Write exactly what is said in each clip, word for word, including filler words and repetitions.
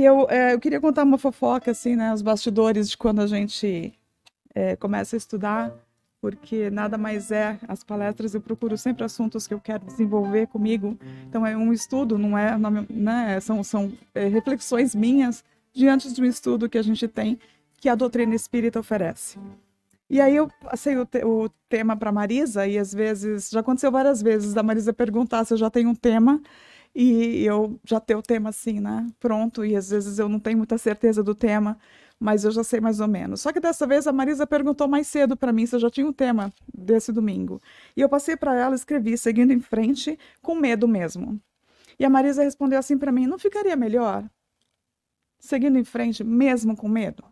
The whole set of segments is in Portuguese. E eu, é, eu queria contar uma fofoca, assim, né? Os bastidores de quando a gente é, começa a estudar, porque nada mais é, as palestras eu procuro sempre assuntos que eu quero desenvolver comigo. Então é um estudo, não é, né? São, são é, reflexões minhas diante de um estudo que a gente tem, que a doutrina espírita oferece. E aí eu passei o, te o tema para a Marisa, e às vezes, já aconteceu várias vezes, da Marisa perguntar se eu já tenho um tema, e eu já tenho o tema assim, né, pronto, e às vezes eu não tenho muita certeza do tema, mas eu já sei mais ou menos. Só que dessa vez a Marisa perguntou mais cedo para mim se eu já tinha um tema desse domingo. E eu passei para ela, escrevi, seguindo em frente, com medo mesmo. E a Marisa respondeu assim para mim, não ficaria melhor? Seguindo em frente, mesmo com medo?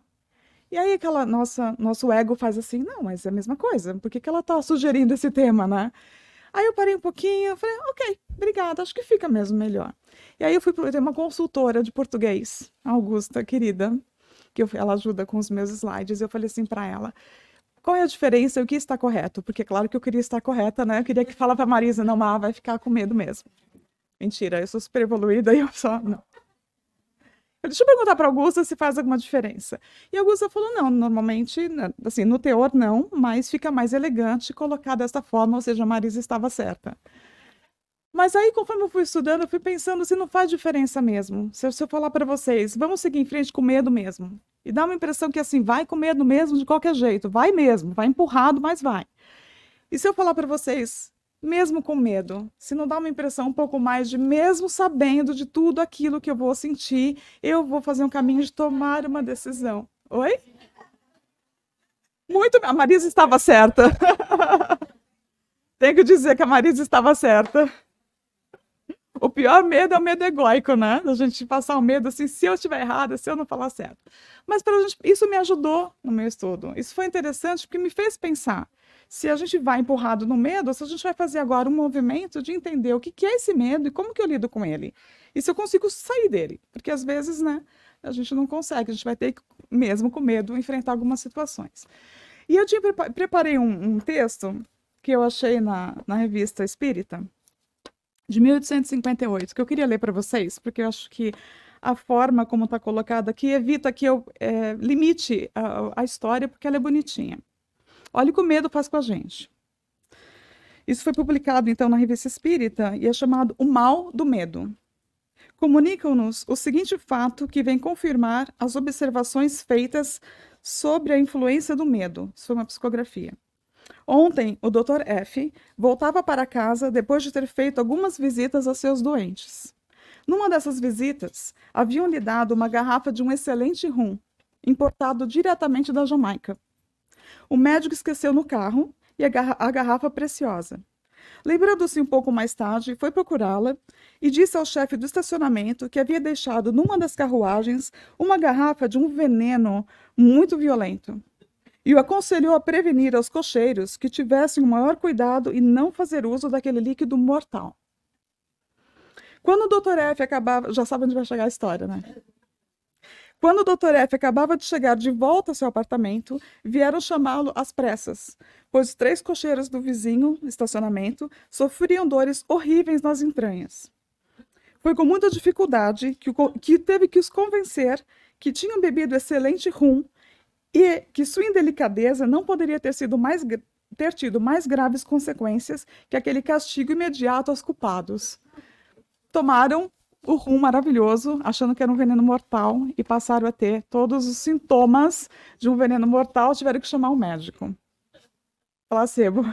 E aí aquela nossa, nosso ego faz assim, não, mas é a mesma coisa, por que que ela está sugerindo esse tema, né? Aí eu parei um pouquinho, falei, ok, obrigada, acho que fica mesmo melhor. E aí eu fui ter uma consultora de português, Augusta, querida, que eu, ela ajuda com os meus slides, e eu falei assim para ela, qual é a diferença e o que está correto? Porque é claro que eu queria estar correta, né? Eu queria que falasse para a Marisa, não, mas vai ficar com medo mesmo. Mentira, eu sou super evoluída e eu só, não. Deixa eu perguntar para a Augusta se faz alguma diferença. E a Augusta falou, não, normalmente, assim, no teor não, mas fica mais elegante colocar dessa forma, ou seja, a Marisa estava certa. Mas aí, conforme eu fui estudando, eu fui pensando se não faz diferença mesmo. Se eu, se eu falar para vocês, vamos seguir em frente com medo mesmo. E dá uma impressão que, assim, vai com medo mesmo de qualquer jeito, vai mesmo, vai empurrado, mas vai. E se eu falar para vocês, mesmo com medo, se não dá uma impressão um pouco mais de mesmo sabendo de tudo aquilo que eu vou sentir, eu vou fazer um caminho de tomar uma decisão. Oi? Muito... A Marisa estava certa. Tenho que dizer que a Marisa estava certa. O pior medo é o medo egóico, né? A gente passar o medo assim, se eu estiver errada, se eu não falar certo. Mas pra gente, isso me ajudou no meu estudo. Isso foi interessante porque me fez pensar. Se a gente vai empurrado no medo, se a gente vai fazer agora um movimento de entender o que que é esse medo e como que eu lido com ele. E se eu consigo sair dele. Porque às vezes, né, a gente não consegue, a gente vai ter que, mesmo com medo, enfrentar algumas situações. E eu tinha, preparei um, um texto que eu achei na, na Revista Espírita, de mil oitocentos e cinquenta e oito, que eu queria ler para vocês, porque eu acho que a forma como está colocada aqui evita que eu é, limite a, a história, porque ela é bonitinha. Olha o que o medo faz com a gente. Isso foi publicado, então, na Revista Espírita e é chamado O Mal do Medo. Comunicam-nos o seguinte fato que vem confirmar as observações feitas sobre a influência do medo. Isso foi uma psicografia. Ontem, o doutor F. voltava para casa depois de ter feito algumas visitas a seus doentes. Numa dessas visitas, haviam-lhe dado uma garrafa de um excelente rum, importado diretamente da Jamaica. O médico esqueceu no carro e a, garra a garrafa preciosa. Lembrando-se um pouco mais tarde, foi procurá-la e disse ao chefe do estacionamento que havia deixado numa das carruagens uma garrafa de um veneno muito violento e o aconselhou a prevenir aos cocheiros que tivessem o maior cuidado e não fazer uso daquele líquido mortal. Quando o doutor F. acabava... Já sabe onde vai chegar a história, né? Quando o doutor F. acabava de chegar de volta ao seu apartamento, vieram chamá-lo às pressas, pois três cocheiros do vizinho estacionamento sofriam dores horríveis nas entranhas. Foi com muita dificuldade que, o, que teve que os convencer que tinham bebido excelente rum e que sua indelicadeza não poderia ter, sido mais, ter tido mais graves consequências que aquele castigo imediato aos culpados. Tomaram o rum maravilhoso, achando que era um veneno mortal, e passaram a ter todos os sintomas de um veneno mortal, tiveram que chamar o médico. Placebo.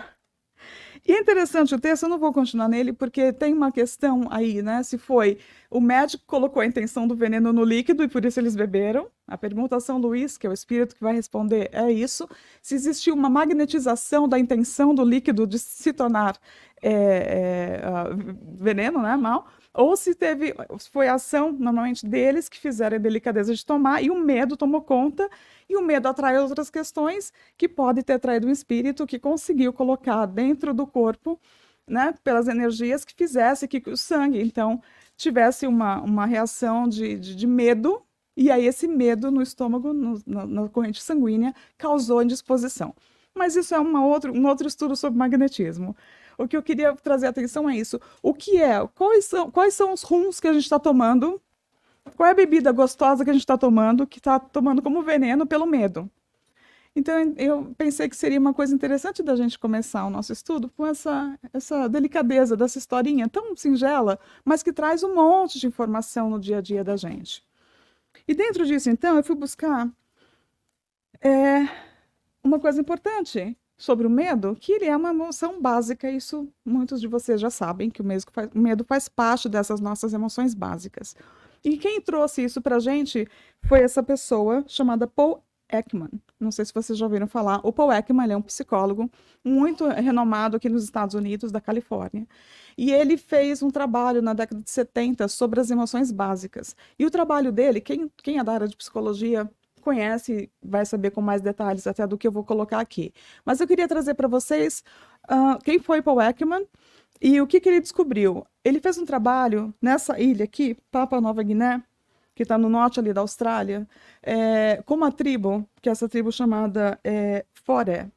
E é interessante o texto, eu não vou continuar nele, porque tem uma questão aí, né? Se foi, o médico colocou a intenção do veneno no líquido e por isso eles beberam. A pergunta a São Luís, que é o espírito que vai responder, é isso. Se existiu uma magnetização da intenção do líquido de se tornar é, é, veneno, né? Mal. Ou se teve, foi a ação, normalmente, deles que fizeram a delicadeza de tomar e o medo tomou conta, e o medo atrai outras questões que pode ter traído um espírito que conseguiu colocar dentro do corpo, né, pelas energias que fizesse que o sangue, então, tivesse uma, uma reação de, de, de medo, e aí esse medo no estômago, no, no, na corrente sanguínea, causou indisposição. Mas isso é uma outro, um outro estudo sobre magnetismo. O que eu queria trazer atenção é isso. O que é? Quais são, quais são os rums que a gente está tomando Qual é a bebida gostosa que a gente está tomando, que está tomando como veneno pelo medo? Então, eu pensei que seria uma coisa interessante da gente começar o nosso estudo com essa, essa delicadeza dessa historinha tão singela, mas que traz um monte de informação no dia a dia da gente. E dentro disso, então, eu fui buscar é, uma coisa importante sobre o medo, que ele é uma emoção básica, isso muitos de vocês já sabem, que o medo faz, o medo faz parte dessas nossas emoções básicas. E quem trouxe isso para a gente foi essa pessoa chamada Paul Ekman. Não sei se vocês já ouviram falar. O Paul Ekman, ele é um psicólogo muito renomado aqui nos Estados Unidos, da Califórnia. E ele fez um trabalho na década de setenta sobre as emoções básicas. E o trabalho dele, quem, quem é da área de psicologia conhece, vai saber com mais detalhes até do que eu vou colocar aqui. Mas eu queria trazer para vocês uh, quem foi Paul Ekman e o que, que ele descobriu. Ele fez um trabalho nessa ilha aqui, Papua Nova Guiné, que está no norte ali da Austrália, é, com uma tribo, que é essa tribo chamada é, Foré.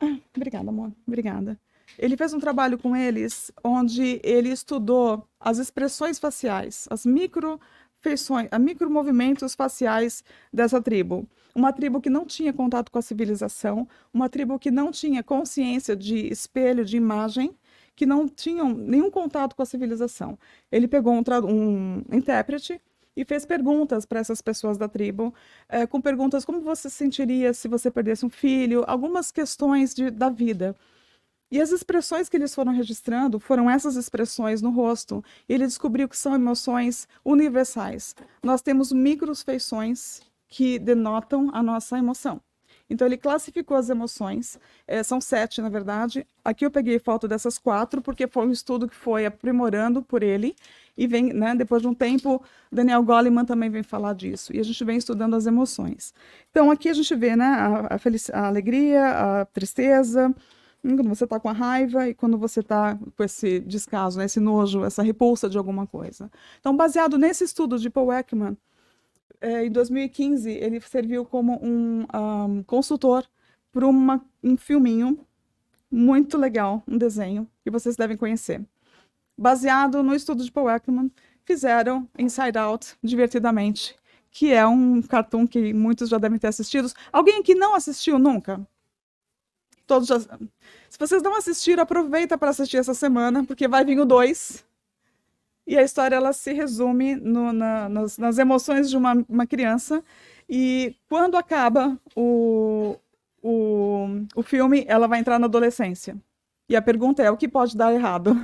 Ah, obrigada, amor. Obrigada. Ele fez um trabalho com eles, onde ele estudou as expressões faciais, as microfeições, a micromovimentos faciais dessa tribo. Uma tribo que não tinha contato com a civilização, uma tribo que não tinha consciência de espelho, de imagem, que não tinham nenhum contato com a civilização. Ele pegou um, um intérprete e fez perguntas para essas pessoas da tribo, é, com perguntas como você se sentiria se você perdesse um filho, algumas questões de, da vida. E as expressões que eles foram registrando foram essas expressões no rosto. E ele descobriu que são emoções universais. Nós temos microfeições que denotam a nossa emoção. Então, ele classificou as emoções, é, são sete, na verdade. Aqui eu peguei foto dessas quatro, porque foi um estudo que foi aprimorando por ele, e vem, né, depois de um tempo, Daniel Goleman também vem falar disso, e a gente vem estudando as emoções. Então, aqui a gente vê, né, a, a, a alegria, a tristeza, quando você está com a raiva e quando você está com esse descaso, né, esse nojo, essa repulsa de alguma coisa. Então, baseado nesse estudo de Paul Ekman, em dois mil e quinze, ele serviu como um, um consultor para um filminho muito legal, um desenho, que vocês devem conhecer. Baseado no estudo de Paul Ekman, fizeram Inside Out, divertidamente, que é um cartoon que muitos já devem ter assistido. Alguém que não assistiu nunca? Todos já... Se vocês não assistiram, aproveita para assistir essa semana, porque vai vir o dois. E a história, ela se resume no, na, nas, nas emoções de uma, uma criança. E quando acaba o, o, o filme, ela vai entrar na adolescência. E a pergunta é, o que pode dar errado?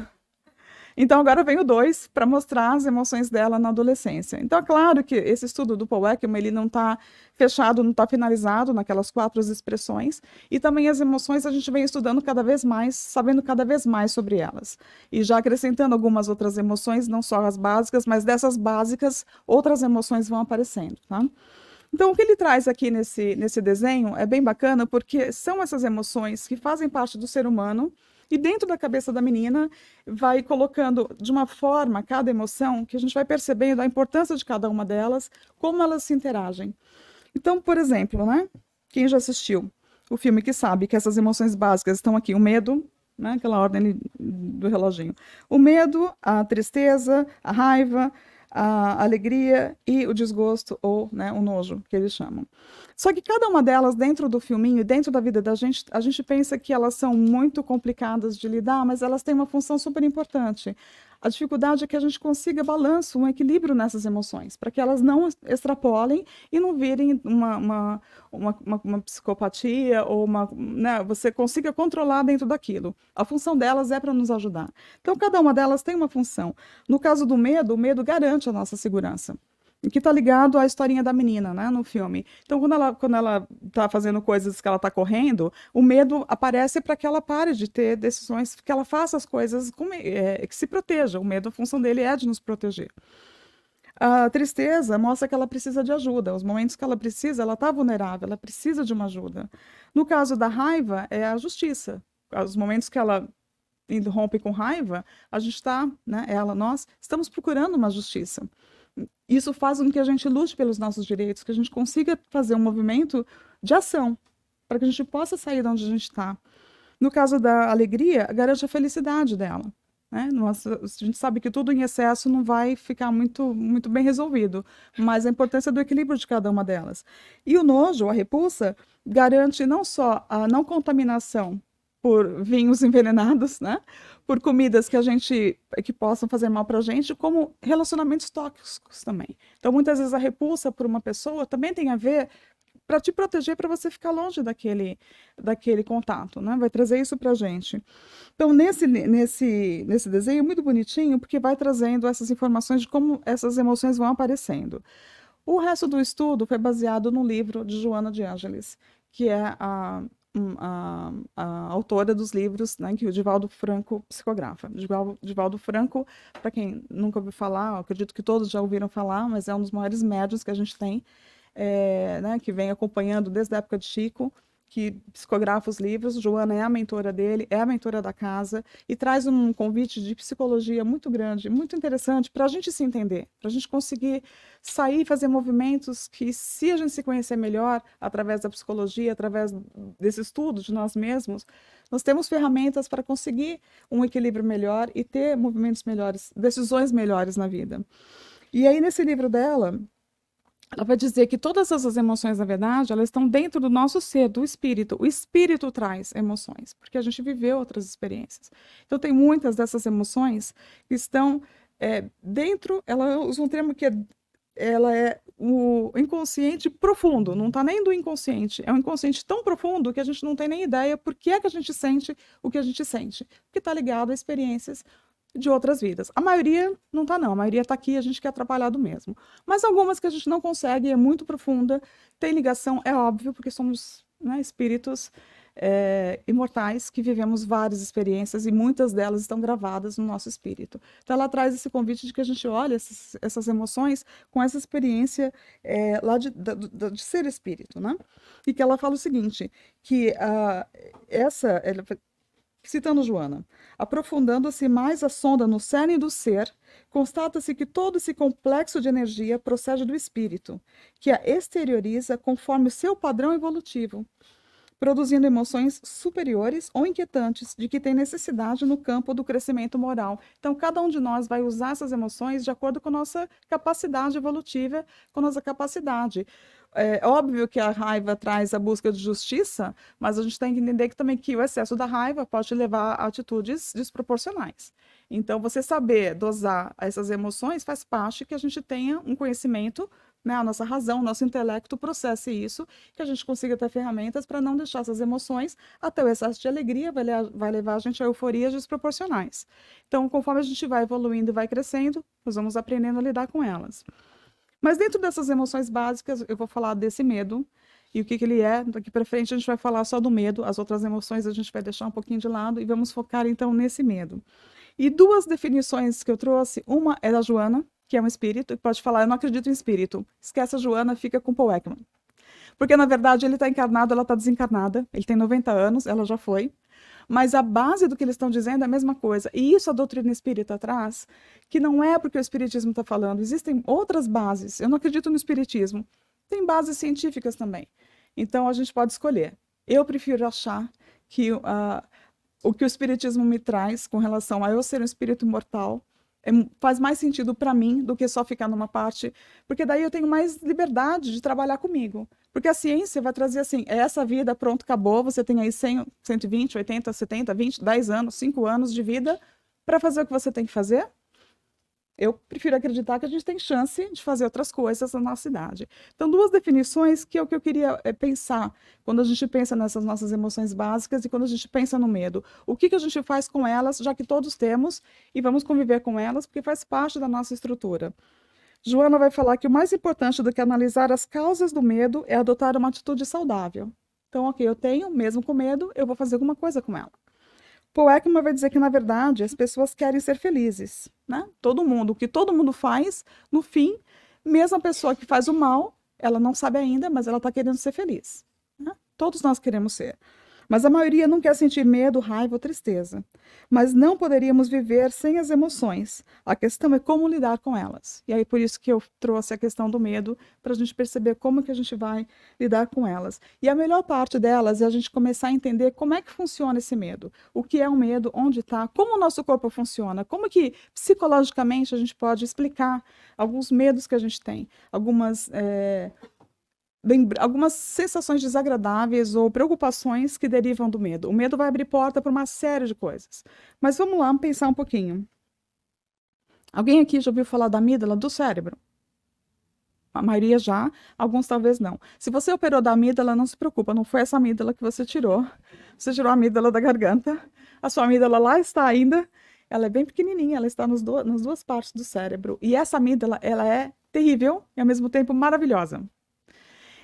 Então, agora vem o dois para mostrar as emoções dela na adolescência. Então, é claro que esse estudo do Paul Ekman, ele não está fechado, não está finalizado naquelas quatro expressões. E também as emoções a gente vem estudando cada vez mais, sabendo cada vez mais sobre elas. E já acrescentando algumas outras emoções, não só as básicas, mas dessas básicas, outras emoções vão aparecendo, tá? Então, o que ele traz aqui nesse, nesse desenho é bem bacana, porque são essas emoções que fazem parte do ser humano, e dentro da cabeça da menina vai colocando de uma forma cada emoção, que a gente vai percebendo a importância de cada uma delas, como elas se interagem. Então, por exemplo, né? Quem já assistiu o filme que sabe que essas emoções básicas estão aqui, o medo, né? Aquela ordem do reloginho. O medo, a tristeza, a raiva, a alegria e o desgosto, ou, né, o nojo, que eles chamam. Só que cada uma delas, dentro do filminho, dentro da vida da gente, a gente pensa que elas são muito complicadas de lidar, mas elas têm uma função super importante. A dificuldade é que a gente consiga balanço, um equilíbrio nessas emoções, para que elas não extrapolem e não virem uma, uma, uma, uma, uma psicopatia, ou uma, né, você consiga controlar dentro daquilo. A função delas é para nos ajudar. Então, cada uma delas tem uma função. No caso do medo, o medo garante a nossa segurança, que está ligado à historinha da menina, né, no filme. Então, quando ela quando ela está fazendo coisas que ela está correndo, o medo aparece para que ela pare de ter decisões, que ela faça as coisas com, é, que se proteja. O medo, a função dele é de nos proteger. A tristeza mostra que ela precisa de ajuda. Os momentos que ela precisa, ela está vulnerável, ela precisa de uma ajuda. No caso da raiva, é a justiça. Os momentos que ela rompe com raiva, a gente está, né, ela, nós, estamos procurando uma justiça. Isso faz com que a gente lute pelos nossos direitos, que a gente consiga fazer um movimento de ação, para que a gente possa sair de onde a gente está. No caso da alegria, garante a felicidade dela. Né? Nós, a gente sabe que tudo em excesso não vai ficar muito, muito bem resolvido, mas a importância do equilíbrio de cada uma delas. E o nojo, a repulsa, garante não só a não contaminação por vinhos envenenados, né? Por comidas que a gente que possam fazer mal para a gente, como relacionamentos tóxicos também. Então, muitas vezes a repulsa por uma pessoa também tem a ver para te proteger, para você ficar longe daquele, daquele contato, né? Vai trazer isso para a gente. Então, nesse, nesse, nesse desenho, é muito bonitinho, porque vai trazendo essas informações de como essas emoções vão aparecendo. O resto do estudo foi baseado no livro de Joana de Angelis, que é a, a, a autora dos livros, né, que o Divaldo Franco psicografa. Divaldo, Divaldo Franco, para quem nunca ouviu falar, acredito que todos já ouviram falar, mas é um dos maiores médiuns que a gente tem, É, né, que vem acompanhando desde a época de Chico, que psicografa os livros. Joana é a mentora dele, é a mentora da casa, e traz um convite de psicologia muito grande, muito interessante, para a gente se entender, para a gente conseguir sair e fazer movimentos que, se a gente se conhecer melhor, através da psicologia, através desse estudo de nós mesmos, nós temos ferramentas para conseguir um equilíbrio melhor e ter movimentos melhores, decisões melhores na vida. E aí, nesse livro dela, ela vai dizer que todas essas emoções, na verdade, elas estão dentro do nosso ser, do espírito. O espírito traz emoções, porque a gente viveu outras experiências. Então, tem muitas dessas emoções que estão é, dentro... Ela usa um termo que é, ela é o inconsciente profundo, não está nem do inconsciente. É um inconsciente tão profundo que a gente não tem nem ideia por que é que a gente sente o que a gente sente, porque está ligado a experiências de outras vidas. A maioria não tá não, a maioria tá aqui, a gente quer atrapalhado mesmo. Mas algumas que a gente não consegue, é muito profunda, tem ligação, é óbvio, porque somos, né, espíritos é, imortais, que vivemos várias experiências e muitas delas estão gravadas no nosso espírito. Então ela traz esse convite de que a gente olha essas, essas emoções com essa experiência é, lá de, de, de ser espírito, né? E que ela fala o seguinte, que uh, essa... Ela, citando Joana, aprofundando-se mais a sonda no cerne do ser, constata-se que todo esse complexo de energia procede do espírito, que a exterioriza conforme o seu padrão evolutivo, produzindo emoções superiores ou inquietantes de que tem necessidade no campo do crescimento moral. Então, cada um de nós vai usar essas emoções de acordo com a nossa capacidade evolutiva, com a nossa capacidade. É óbvio que a raiva traz a busca de justiça, mas a gente tem que entender que também que o excesso da raiva pode levar a atitudes desproporcionais. Então, você saber dosar essas emoções faz parte que a gente tenha um conhecimento, né, a nossa razão, o nosso intelecto processe isso, que a gente consiga ter ferramentas para não deixar essas emoções, até o excesso de alegria vai, le- vai levar a gente a euforias desproporcionais. Então, conforme a gente vai evoluindo e vai crescendo, nós vamos aprendendo a lidar com elas. Mas dentro dessas emoções básicas, eu vou falar desse medo, e o que, que ele é. Daqui para frente a gente vai falar só do medo, as outras emoções a gente vai deixar um pouquinho de lado, e vamos focar então nesse medo. E duas definições que eu trouxe, uma é da Joana, que é um espírito, e pode falar, eu não acredito em espírito. Esquece a Joana, fica com Paul Ekman. Porque, na verdade, ele está encarnado, ela está desencarnada, ele tem noventa anos, ela já foi. Mas a base do que eles estão dizendo é a mesma coisa. E isso a doutrina espírita traz, que não é porque o espiritismo está falando, existem outras bases. Eu não acredito no espiritismo. Tem bases científicas também. Então, a gente pode escolher. Eu prefiro achar que uh, o que o espiritismo me traz com relação a eu ser um espírito imortal faz mais sentido para mim do que só ficar numa parte, porque daí eu tenho mais liberdade de trabalhar comigo. Porque a ciência vai trazer assim, é essa vida, pronto, acabou, você tem aí cem, cento e vinte, oitenta, setenta, vinte, dez anos, cinco anos de vida para fazer o que você tem que fazer. Eu prefiro acreditar que a gente tem chance de fazer outras coisas na nossa idade. Então, duas definições que é o que eu queria é, pensar quando a gente pensa nessas nossas emoções básicas e quando a gente pensa no medo. O que, que a gente faz com elas, já que todos temos, e vamos conviver com elas, porque faz parte da nossa estrutura. Joana vai falar que o mais importante do que analisar as causas do medo é adotar uma atitude saudável. Então, ok, eu tenho, mesmo com medo, eu vou fazer alguma coisa com ela. Paul Ekman vai dizer que, na verdade, as pessoas querem ser felizes, né? Todo mundo, o que todo mundo faz, no fim, mesmo a pessoa que faz o mal, ela não sabe ainda, mas ela está querendo ser feliz, né? Todos nós queremos ser. Mas a maioria não quer sentir medo, raiva ou tristeza. Mas não poderíamos viver sem as emoções. A questão é como lidar com elas. E aí por isso que eu trouxe a questão do medo, para a gente perceber como que a gente vai lidar com elas. E a melhor parte delas é a gente começar a entender como é que funciona esse medo. O que é o medo, onde está, como o nosso corpo funciona, como que psicologicamente a gente pode explicar alguns medos que a gente tem, algumas... É... algumas sensações desagradáveis ou preocupações que derivam do medo. O medo vai abrir porta para uma série de coisas. Mas vamos lá pensar um pouquinho. Alguém aqui já ouviu falar da amígdala do cérebro? A maioria já, alguns talvez não. Se você operou da amígdala, não se preocupa, não foi essa amígdala que você tirou. Você tirou a amígdala da garganta, a sua amígdala lá está ainda, ela é bem pequenininha, ela está nos do, nas duas partes do cérebro. E essa amígdala, ela é terrível e ao mesmo tempo maravilhosa.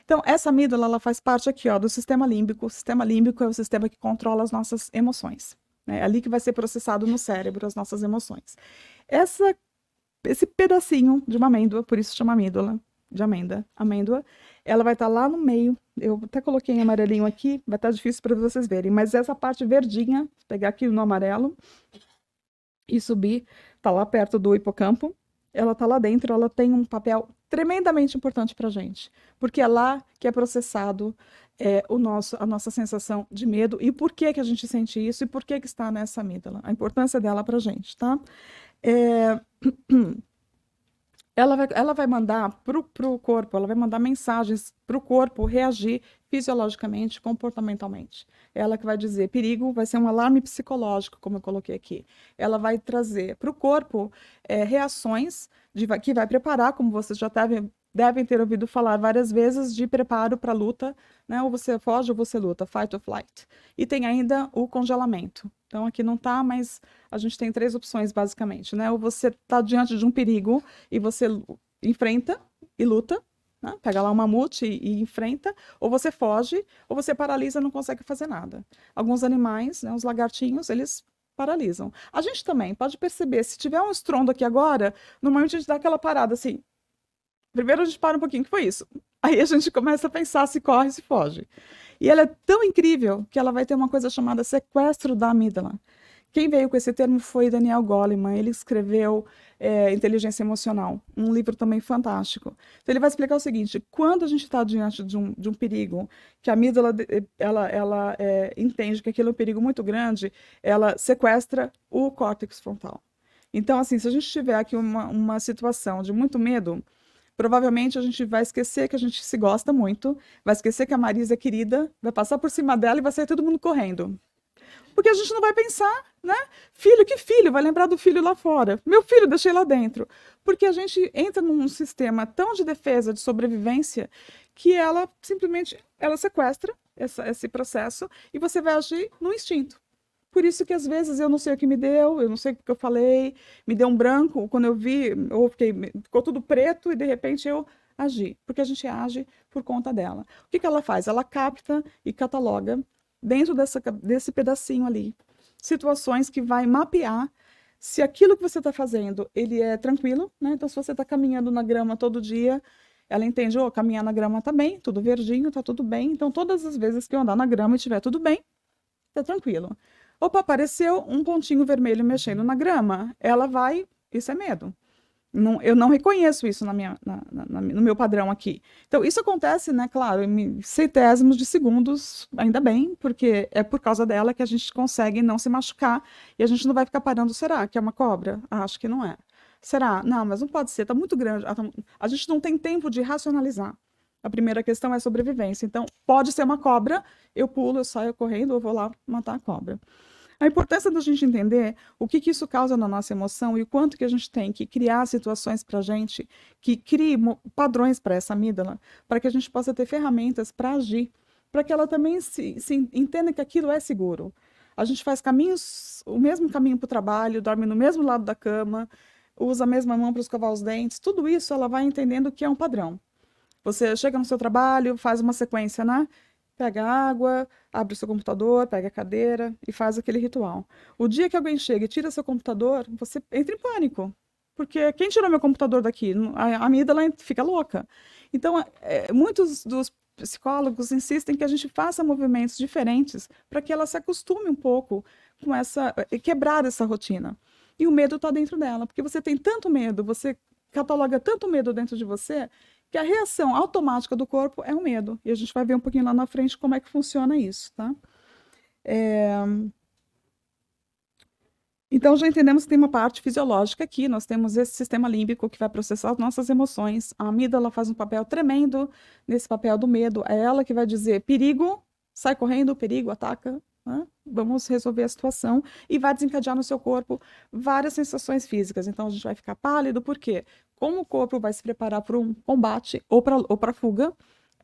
Então, essa amígdala, ela faz parte aqui, ó, do sistema límbico. O sistema límbico é o sistema que controla as nossas emoções, né? É ali que vai ser processado no cérebro as nossas emoções. Essa, esse pedacinho de uma amêndoa, por isso chama amígdala, de amêndoa, amêndoa, ela vai estar tá lá no meio. Eu até coloquei em amarelinho aqui, vai estar tá difícil para vocês verem, mas essa parte verdinha, pegar aqui no amarelo e subir, tá lá perto do hipocampo. Ela está lá dentro, ela tem um papel tremendamente importante para a gente, porque é lá que é processado é, o nosso, a nossa sensação de medo e por que, que a gente sente isso e por que, que está nessa amígdala, a importância dela para a gente, tá? É... Ela, vai, ela vai mandar para o corpo, ela vai mandar mensagens para o corpo reagir fisiologicamente, comportamentalmente. Ela que vai dizer perigo, vai ser um alarme psicológico, como eu coloquei aqui. Ela vai trazer para o corpo é, reações de, que vai preparar, como vocês já devem, devem ter ouvido falar várias vezes, de preparo para a luta, né? Ou você foge ou você luta, fight or flight. E tem ainda o congelamento. Então aqui não está, mas a gente tem três opções basicamente, né? Ou você está diante de um perigo e você enfrenta e luta, né? Pega lá um mamute e, e enfrenta, ou você foge, ou você paralisa e não consegue fazer nada. Alguns animais, né, os lagartinhos, eles paralisam. A gente também pode perceber, se tiver um estrondo aqui agora, normalmente a gente dá aquela parada assim, primeiro a gente para um pouquinho, o que foi isso? Aí a gente começa a pensar se corre, se foge. E ela é tão incrível que ela vai ter uma coisa chamada sequestro da amígdala. Quem veio com esse termo foi Daniel Goleman. Ele escreveu é, Inteligência Emocional, um livro também fantástico. Então, ele vai explicar o seguinte, quando a gente está diante de um, de um perigo, que a amígdala ela, ela, é, entende que aquilo é um perigo muito grande, ela sequestra o córtex frontal. Então, assim, se a gente tiver aqui uma, uma situação de muito medo, provavelmente a gente vai esquecer que a gente se gosta muito, vai esquecer que a Marisa é querida, vai passar por cima dela e vai sair todo mundo correndo. Porque a gente não vai pensar, né? Filho, que filho? Vai lembrar do filho lá fora. Meu filho, deixei lá dentro. Porque a gente entra num sistema tão de defesa, de sobrevivência, que ela simplesmente ela sequestra essa, esse processo e você vai agir no instinto. Por isso que às vezes eu não sei o que me deu, eu não sei o que eu falei, me deu um branco, quando eu vi, eu fiquei, ficou tudo preto e de repente eu agi, porque a gente age por conta dela. O que, que ela faz? Ela capta e cataloga dentro dessa, desse pedacinho ali, situações que vai mapear se aquilo que você está fazendo, ele é tranquilo, né? Então se você está caminhando na grama todo dia, ela entende, oh, caminhar na grama tá bem, tudo verdinho, tá tudo bem, então todas as vezes que eu andar na grama e tiver tudo bem, tá tranquilo. Opa, apareceu um pontinho vermelho mexendo na grama, ela vai, isso é medo. Não, eu não reconheço isso na minha, na, na, na, no meu padrão aqui. Então, isso acontece, né, claro, em centésimos de segundos, ainda bem, porque é por causa dela que a gente consegue não se machucar e a gente não vai ficar parando, será que é uma cobra? Ah, acho que não é. Será? Não, mas não pode ser, tá muito grande. A gente não tem tempo de racionalizar. A primeira questão é sobrevivência. Então, pode ser uma cobra, eu pulo, eu saio correndo, eu vou lá matar a cobra. A importância da gente entender o que, que isso causa na nossa emoção e o quanto que a gente tem que criar situações para a gente, que crie padrões para essa amígdala, para que a gente possa ter ferramentas para agir, para que ela também se, se entenda que aquilo é seguro. A gente faz caminhos, o mesmo caminho para o trabalho, dorme no mesmo lado da cama, usa a mesma mão para escovar os dentes, tudo isso ela vai entendendo que é um padrão. Você chega no seu trabalho, faz uma sequência, né? Pega água, abre o seu computador, pega a cadeira e faz aquele ritual. O dia que alguém chega e tira seu computador, você entra em pânico. Porque quem tirou meu computador daqui? A amígdala fica louca. Então, é, muitos dos psicólogos insistem que a gente faça movimentos diferentes para que ela se acostume um pouco com essa, quebrar essa rotina. E o medo está dentro dela, porque você tem tanto medo, você cataloga tanto medo dentro de você, que a reação automática do corpo é o medo. E a gente vai ver um pouquinho lá na frente como é que funciona isso, tá? É... Então, já entendemos que tem uma parte fisiológica aqui, nós temos esse sistema límbico que vai processar as nossas emoções. A amígdala faz um papel tremendo nesse papel do medo. É ela que vai dizer perigo, sai correndo, perigo, ataca, né? Vamos resolver a situação, e vai desencadear no seu corpo várias sensações físicas. Então, a gente vai ficar pálido, por quê? Como o corpo vai se preparar para um combate ou para ou para fuga,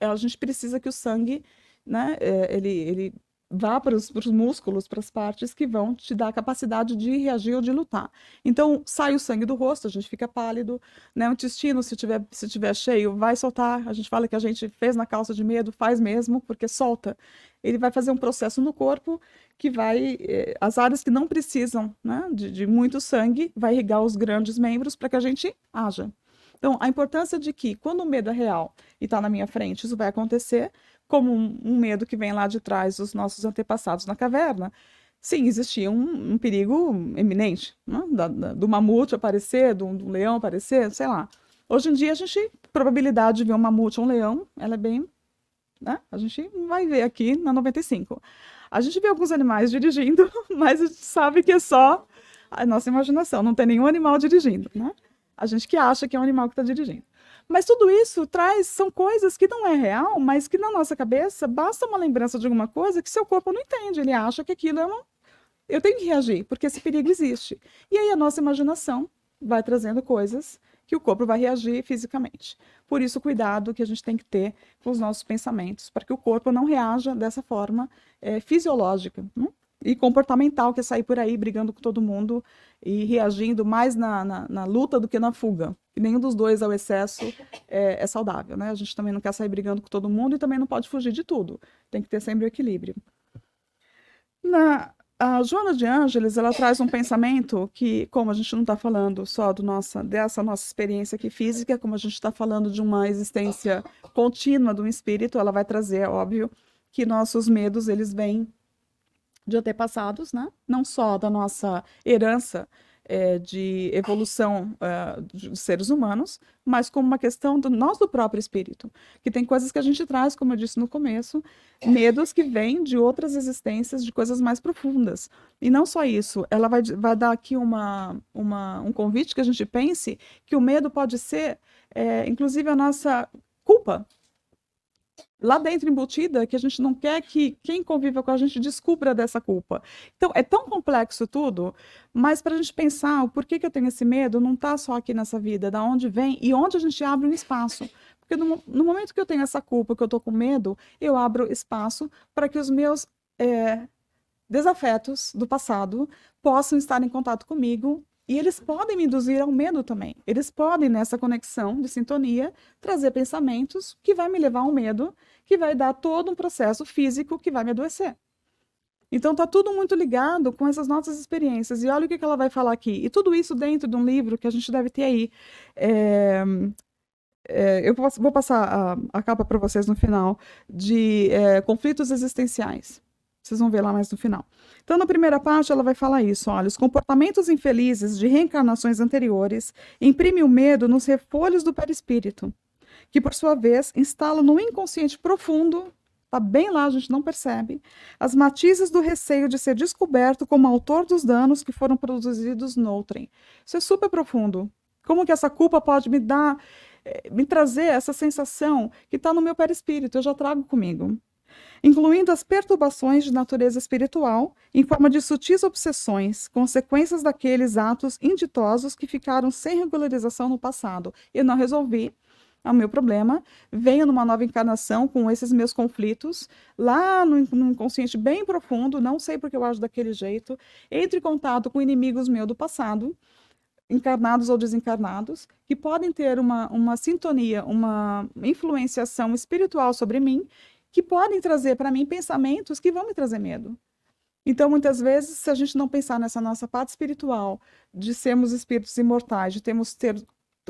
a gente precisa que o sangue, né, ele... ele vá para os músculos, para as partes que vão te dar a capacidade de reagir ou de lutar. Então, sai o sangue do rosto, a gente fica pálido, né? O intestino, se tiver, se tiver cheio, vai soltar. A gente fala que a gente fez na calça de medo, faz mesmo, porque solta. Ele vai fazer um processo no corpo que vai... Eh, as áreas que não precisam, né, de, de muito sangue, vai irrigar os grandes membros para que a gente haja. Então, a importância de que, quando o medo é real e está na minha frente, isso vai acontecer... como um, um medo que vem lá de trás dos nossos antepassados na caverna. Sim, existia um, um perigo eminente, né? da, da, do mamute aparecer, do, do leão aparecer, sei lá. Hoje em dia, a gente, probabilidade de ver um mamute ou um leão, ela é bem... né? A gente vai ver aqui na noventa e cinco. A gente vê alguns animais dirigindo, mas a gente sabe que é só a nossa imaginação, não tem nenhum animal dirigindo, né? A gente que acha que é um animal que está dirigindo. Mas tudo isso traz, são coisas que não é real, mas que na nossa cabeça basta uma lembrança de alguma coisa que seu corpo não entende. Ele acha que aquilo é um... eu tenho que reagir, porque esse perigo existe. E aí a nossa imaginação vai trazendo coisas que o corpo vai reagir fisicamente. Por isso, cuidado que a gente tem que ter com os nossos pensamentos, para que o corpo não reaja dessa forma é, fisiológica, né? E comportamental, que é sair por aí brigando com todo mundo e reagindo mais na, na, na luta do que na fuga. E nenhum dos dois ao excesso é, é saudável, né? A gente também não quer sair brigando com todo mundo e também não pode fugir de tudo. Tem que ter sempre o equilíbrio. Na, a Joana de Angelis, ela traz um pensamento que, como a gente não está falando só do nossa, dessa nossa experiência aqui física, como a gente está falando de uma existência contínua de um espírito, ela vai trazer, óbvio, que nossos medos, eles vêm de antepassados, né? Não só da nossa herança, É, de evolução uh, de seres humanos, mas como uma questão do nosso próprio espírito, que tem coisas que a gente traz, como eu disse no começo, medos que vêm de outras existências, de coisas mais profundas. E não só isso, ela vai, vai dar aqui uma, uma, um convite que a gente pense que o medo pode ser, é, inclusive, a nossa culpa, lá dentro embutida, que a gente não quer que quem conviva com a gente descubra dessa culpa. Então, é tão complexo tudo, mas para a gente pensar o porquê que eu tenho esse medo, não está só aqui nessa vida, da onde vem e onde a gente abre um espaço. Porque no, no momento que eu tenho essa culpa, que eu estou com medo, eu abro espaço para que os meus é, desafetos do passado possam estar em contato comigo. E eles podem me induzir ao medo também. Eles podem, nessa conexão de sintonia, trazer pensamentos que vai me levar ao medo, que vai dar todo um processo físico que vai me adoecer. Então, está tudo muito ligado com essas nossas experiências. E olha o que ela vai falar aqui. E tudo isso dentro de um livro que a gente deve ter aí. É, é, eu vou passar a, a capa para vocês no final, de é, conflitos existenciais. Vocês vão ver lá mais no final. Então, na primeira parte, ela vai falar isso. Olha, os comportamentos infelizes de reencarnações anteriores imprimem o medo nos refolhos do perispírito, que, por sua vez, instala no inconsciente profundo, tá bem lá, a gente não percebe, as matizes do receio de ser descoberto como autor dos danos que foram produzidos noutrem. Isso é super profundo. Como que essa culpa pode me dar, me trazer essa sensação que está no meu perispírito, eu já trago comigo, incluindo as perturbações de natureza espiritual em forma de sutis obsessões, consequências daqueles atos inditosos que ficaram sem regularização no passado. Eu não resolvi o meu problema, venho numa nova encarnação com esses meus conflitos, lá no inconsciente bem profundo, não sei porque eu ajo daquele jeito, entro em contato com inimigos meus do passado, encarnados ou desencarnados, que podem ter uma, uma sintonia, uma influenciação espiritual sobre mim, que podem trazer para mim pensamentos que vão me trazer medo. Então, muitas vezes, se a gente não pensar nessa nossa parte espiritual, de sermos espíritos imortais, de termos ter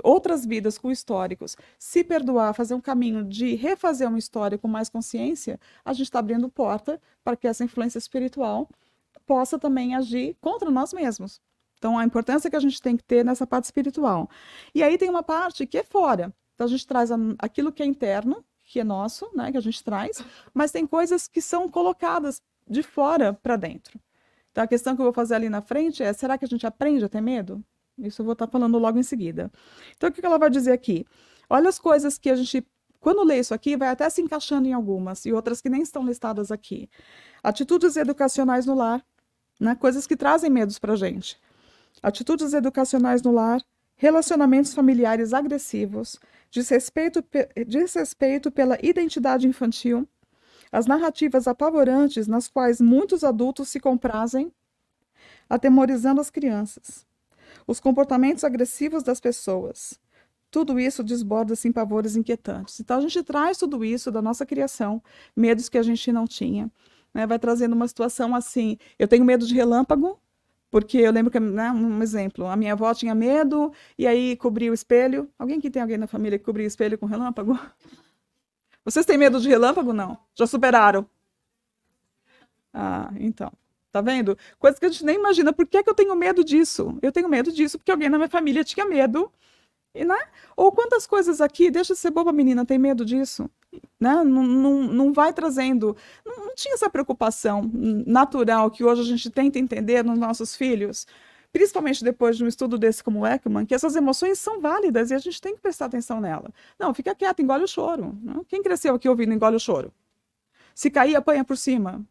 outras vidas com históricos, se perdoar, fazer um caminho de refazer uma história com mais consciência, a gente está abrindo porta para que essa influência espiritual possa também agir contra nós mesmos. Então, a importância que a gente tem que ter nessa parte espiritual. E aí tem uma parte que é fora. Então, a gente traz aquilo que é interno, que é nosso, né, que a gente traz, mas tem coisas que são colocadas de fora para dentro. Então, a questão que eu vou fazer ali na frente é, será que a gente aprende a ter medo? Isso eu vou estar falando logo em seguida. Então, o que ela vai dizer aqui? Olha as coisas que a gente, quando lê isso aqui, vai até se encaixando em algumas, e outras que nem estão listadas aqui. Atitudes educacionais no lar, né? Coisas que trazem medos para a gente. Atitudes educacionais no lar, relacionamentos familiares agressivos, desrespeito, desrespeito pela identidade infantil, as narrativas apavorantes nas quais muitos adultos se comprazem, atemorizando as crianças. Os comportamentos agressivos das pessoas. Tudo isso desborda-se em pavores inquietantes. Então, a gente traz tudo isso da nossa criação, medos que a gente não tinha, né? Vai trazendo uma situação assim, eu tenho medo de relâmpago, porque eu lembro que, né, um exemplo, a minha avó tinha medo, e aí cobria o espelho. Alguém que tem alguém na família que cobria o espelho com relâmpago? Vocês têm medo de relâmpago? Não. Já superaram. Ah, então. Tá vendo? Coisas que a gente nem imagina. Por que é que eu tenho medo disso? Eu tenho medo disso porque alguém na minha família tinha medo. E, né? Ou quantas coisas aqui, deixa de ser boba, menina, tem medo disso? Né? Não, não, não vai trazendo... Não, não tinha essa preocupação natural que hoje a gente tenta entender nos nossos filhos, principalmente depois de um estudo desse como o Ekman, que essas emoções são válidas e a gente tem que prestar atenção nela. Não, fica quieto, engole o choro. Né? Quem cresceu aqui ouvindo engole o choro? Se cair, apanha por cima.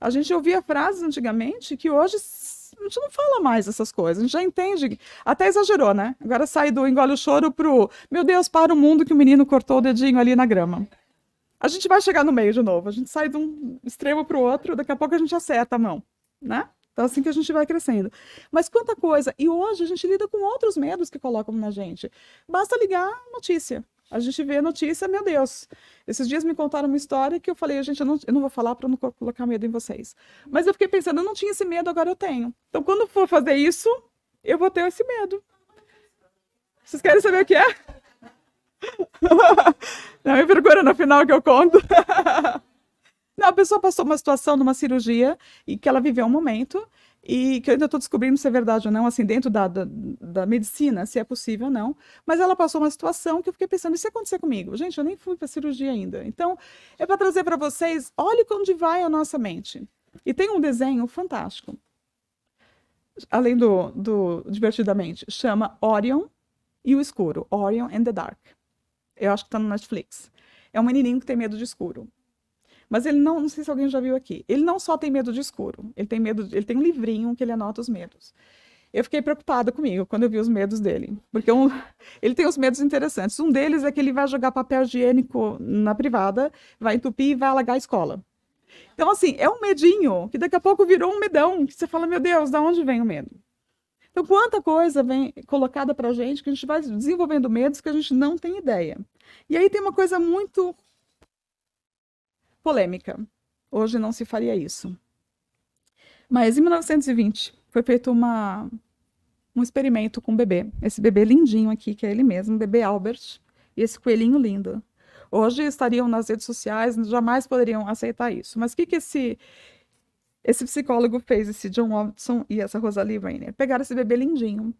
A gente ouvia frases antigamente que hoje a gente não fala mais essas coisas, a gente já entende, até exagerou, né? Agora sai do engole o choro pro, meu Deus, para o mundo que o menino cortou o dedinho ali na grama. A gente vai chegar no meio de novo, a gente sai de um extremo pro outro, daqui a pouco a gente acerta a mão, né? Então assim que a gente vai crescendo. Mas quanta coisa, e hoje a gente lida com outros medos que colocam na gente. Basta ligar a notícia. A gente vê a notícia, meu Deus. Esses dias me contaram uma história que eu falei, gente, eu não, eu não vou falar para não colocar medo em vocês. Mas eu fiquei pensando, eu não tinha esse medo, agora eu tenho. Então, quando for fazer isso, eu vou ter esse medo. Vocês querem saber o que é? Não, me procura no final que eu conto. Não, a pessoa passou uma situação numa cirurgia e que ela viveu um momento e que eu ainda estou descobrindo se é verdade ou não, assim, dentro da, da, da medicina, se é possível ou não, mas ela passou uma situação que eu fiquei pensando, e se acontecer comigo? Gente, eu nem fui para a cirurgia ainda. Então, é para trazer para vocês, olha onde vai a nossa mente. E tem um desenho fantástico, além do, do Divertidamente, chama Orion e o Escuro, Orion and the Dark. Eu acho que está no Netflix. É um menininho que tem medo de escuro. Mas ele não, não sei se alguém já viu aqui, ele não só tem medo de escuro, ele tem medo, ele tem um livrinho que ele anota os medos. Eu fiquei preocupada comigo quando eu vi os medos dele, porque um, ele tem uns medos interessantes. Um deles é que ele vai jogar papel higiênico na privada, vai entupir e vai alagar a escola. Então, assim, é um medinho que daqui a pouco virou um medão, que você fala, meu Deus, de onde vem o medo? Então, quanta coisa vem colocada pra gente que a gente vai desenvolvendo medos que a gente não tem ideia. E aí tem uma coisa muito... polêmica. Hoje não se faria isso. Mas em mil novecentos e vinte foi feito uma, um experimento com um bebê. Esse bebê lindinho aqui, que é ele mesmo, o bebê Albert, e esse coelhinho lindo. Hoje estariam nas redes sociais, jamais poderiam aceitar isso. Mas o que, que esse, esse psicólogo fez, esse John Watson e essa Rosalie Rainer? Pegaram esse bebê lindinho,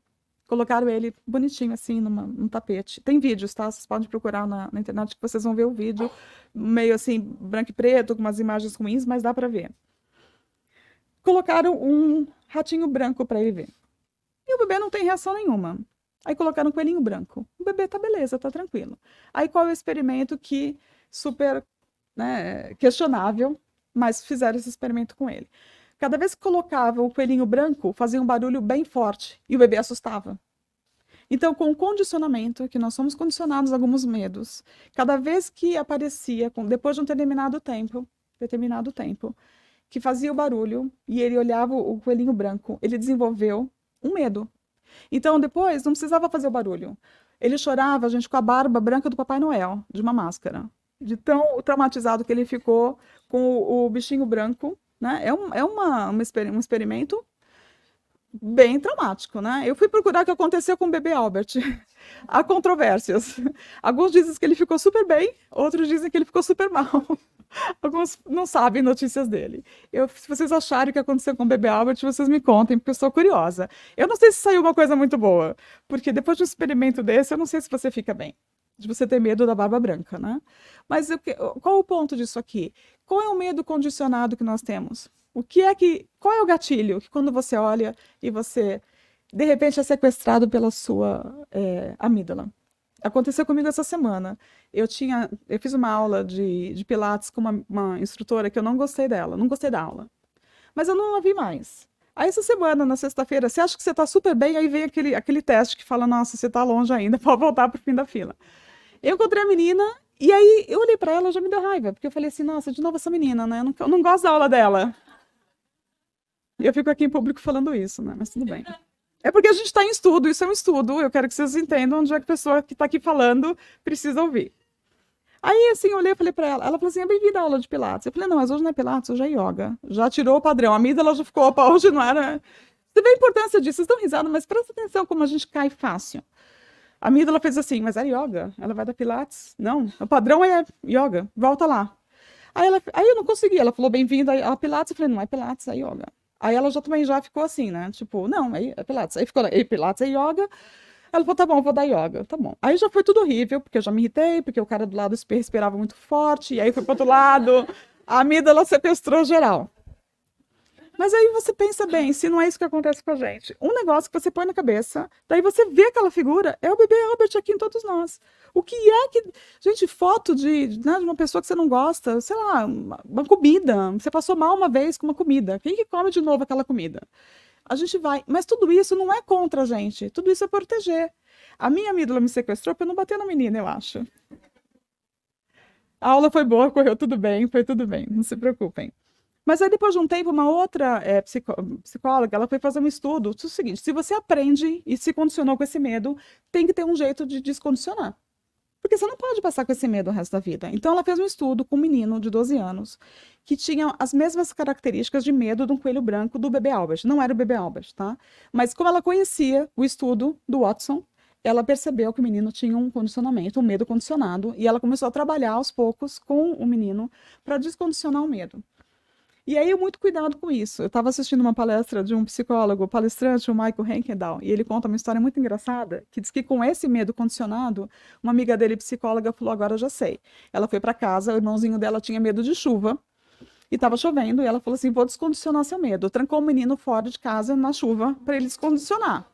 colocaram ele bonitinho assim numa, num tapete. Tem vídeos, tá? Vocês podem procurar na, na internet que vocês vão ver o vídeo, meio assim, branco e preto, com umas imagens ruins, mas dá para ver. Colocaram um ratinho branco para ele ver. E o bebê não tem reação nenhuma. Aí colocaram um coelhinho branco. O bebê tá beleza, tá tranquilo. Aí qual é o experimento que super, né, questionável, mas fizeram esse experimento com ele. Cada vez que colocavam o coelhinho branco, fazia um barulho bem forte e o bebê assustava. Então, com o condicionamento, que nós somos condicionados a alguns medos, cada vez que aparecia, depois de um determinado tempo, determinado tempo, que fazia o barulho e ele olhava o coelhinho branco, ele desenvolveu um medo. Então, depois, não precisava fazer o barulho. Ele chorava, gente, com a barba branca do Papai Noel, de uma máscara. De tão traumatizado que ele ficou com o, o bichinho branco, né? É, um, é uma, uma, um experimento bem traumático, né? Eu fui procurar o que aconteceu com o bebê Albert. Há controvérsias. Alguns dizem que ele ficou super bem, outros dizem que ele ficou super mal. Alguns não sabem notícias dele. Eu, se vocês acharem o que aconteceu com o bebê Albert, vocês me contem, porque eu estou curiosa. Eu não sei se saiu uma coisa muito boa, porque depois de um experimento desse, eu não sei se você fica bem, de você ter medo da barba branca, né? Mas eu, qual o ponto disso aqui? Qual é o medo condicionado que nós temos? O que é que, qual é o gatilho que quando você olha e você, de repente, é sequestrado pela sua é, amígdala? Aconteceu comigo essa semana. Eu tinha, eu fiz uma aula de, de pilates com uma, uma instrutora que eu não gostei dela, não gostei da aula. Mas eu não a vi mais. Aí essa semana, na sexta-feira, você acha que você está super bem, aí vem aquele, aquele teste que fala, nossa, você está longe ainda, pode voltar para o fim da fila. Eu encontrei a menina e aí eu olhei para ela e já me deu raiva, porque eu falei assim, nossa, de novo essa menina, né? Eu não, eu não gosto da aula dela. E eu fico aqui em público falando isso, né? Mas tudo bem. É porque a gente está em estudo, isso é um estudo, eu quero que vocês entendam onde é que a pessoa que está aqui falando precisa ouvir. Aí, assim, eu olhei e falei para ela, ela falou assim, é bem-vinda à aula de pilates. Eu falei, não, mas hoje não é pilates, hoje é yoga. Já tirou o padrão, a amígdala já ficou, opa, hoje não era... Você vê a importância disso, vocês estão risada, mas presta atenção como a gente cai fácil. A amígdala fez assim, mas era yoga? Ela vai dar pilates? Não, o padrão é yoga, volta lá. Aí, ela, aí eu não consegui, ela falou, bem-vinda à pilates. Eu falei, não é pilates, é yoga. Aí ela já também já ficou assim, né? Tipo, não, aí é pilates. Aí ficou, aí pilates é yoga. Ela falou, tá bom, vou dar yoga, tá bom. Aí já foi tudo horrível, porque eu já me irritei, porque o cara do lado respirava muito forte, e aí foi pro outro lado, a amígdala sequestrou geral. Mas aí você pensa bem, se não é isso que acontece com a gente. Um negócio que você põe na cabeça, daí você vê aquela figura, é o bebê Albert aqui em todos nós. O que é que... Gente, foto de, né, de uma pessoa que você não gosta, sei lá, uma, uma comida. Você passou mal uma vez com uma comida. Quem que come de novo aquela comida? A gente vai... Mas tudo isso não é contra a gente. Tudo isso é proteger. A minha amígdala me sequestrou para eu não bater na menina, eu acho. A aula foi boa, correu tudo bem, foi tudo bem. Não se preocupem. Mas aí, depois de um tempo, uma outra é, psicó psicóloga, ela foi fazer um estudo. É o seguinte, se você aprende e se condicionou com esse medo, tem que ter um jeito de descondicionar. Porque você não pode passar com esse medo o resto da vida. Então, ela fez um estudo com um menino de doze anos que tinha as mesmas características de medo de um coelho branco do bebê Albert. Não era o bebê Albert, tá? Mas como ela conhecia o estudo do Watson, ela percebeu que o menino tinha um condicionamento, um medo condicionado, e ela começou a trabalhar aos poucos com o menino para descondicionar o medo. E aí, muito cuidado com isso. Eu estava assistindo uma palestra de um psicólogo palestrante, o Michael Henkendall, e ele conta uma história muito engraçada, que diz que com esse medo condicionado, uma amiga dele, psicóloga, falou, agora já sei. Ela foi para casa, o irmãozinho dela tinha medo de chuva, e estava chovendo, e ela falou assim, vou descondicionar seu medo. Trancou o menino fora de casa, na chuva, para ele descondicionar.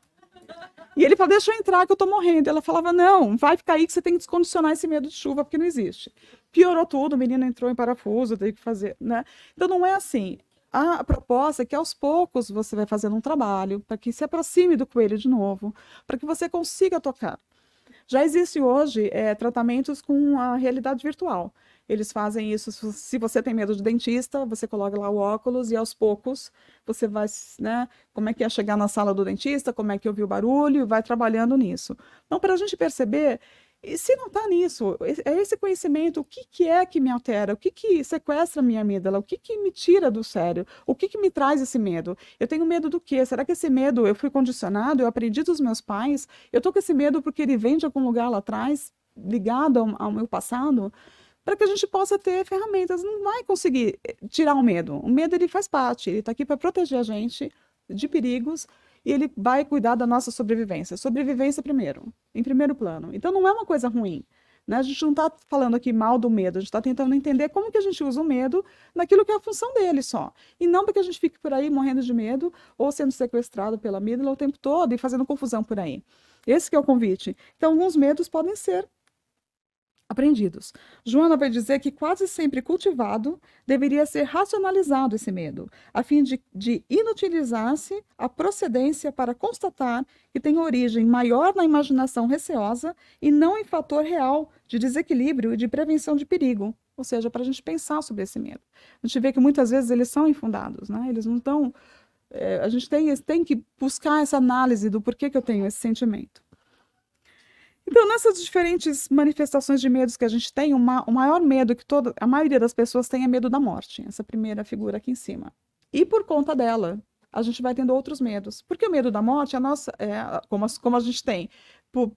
E ele falou, deixa eu entrar que eu tô morrendo. Ela falava, não, vai ficar aí que você tem que descondicionar esse medo de chuva, porque não existe. Piorou tudo, o menino entrou em parafuso, teve que fazer, né? Então não é assim. A proposta é que aos poucos você vai fazendo um trabalho para que se aproxime do coelho de novo, para que você consiga tocar. Já existe hoje é, tratamentos com a realidade virtual. Eles fazem isso, se você tem medo de dentista, você coloca lá o óculos e aos poucos você vai, né, como é que é chegar na sala do dentista, como é que ouviu o barulho, e vai trabalhando nisso. Então, para a gente perceber, e se não está nisso, é esse conhecimento, o que, que é que me altera, o que, que sequestra a minha amígdala, o que, que me tira do sério, o que, que me traz esse medo? Eu tenho medo do quê? Será que esse medo, eu fui condicionado, eu aprendi dos meus pais, eu estou com esse medo porque ele vem de algum lugar lá atrás, ligado ao, ao meu passado? Para que a gente possa ter ferramentas, não vai conseguir tirar o medo. O medo, ele faz parte, ele está aqui para proteger a gente de perigos e ele vai cuidar da nossa sobrevivência. Sobrevivência primeiro, em primeiro plano. Então, não é uma coisa ruim, né? A gente não está falando aqui mal do medo, a gente está tentando entender como que a gente usa o medo naquilo que é a função dele só. E não para que a gente fique por aí morrendo de medo ou sendo sequestrado pela amígdala o tempo todo e fazendo confusão por aí. Esse que é o convite. Então, alguns medos podem ser aprendidos. Joana vai dizer que quase sempre cultivado deveria ser racionalizado esse medo, a fim de, de inutilizar-se a procedência para constatar que tem origem maior na imaginação receosa e não em fator real de desequilíbrio e de prevenção de perigo. Ou seja, para a gente pensar sobre esse medo. A gente vê que muitas vezes eles são infundados, né? Eles não estão... É, a gente tem, tem que buscar essa análise do porquê que eu tenho esse sentimento. Então, nessas diferentes manifestações de medos que a gente tem, uma, o maior medo que toda, a maioria das pessoas tem é medo da morte. Essa primeira figura aqui em cima. E por conta dela, a gente vai tendo outros medos. Porque o medo da morte, a nossa, é, como, as, como a gente tem por,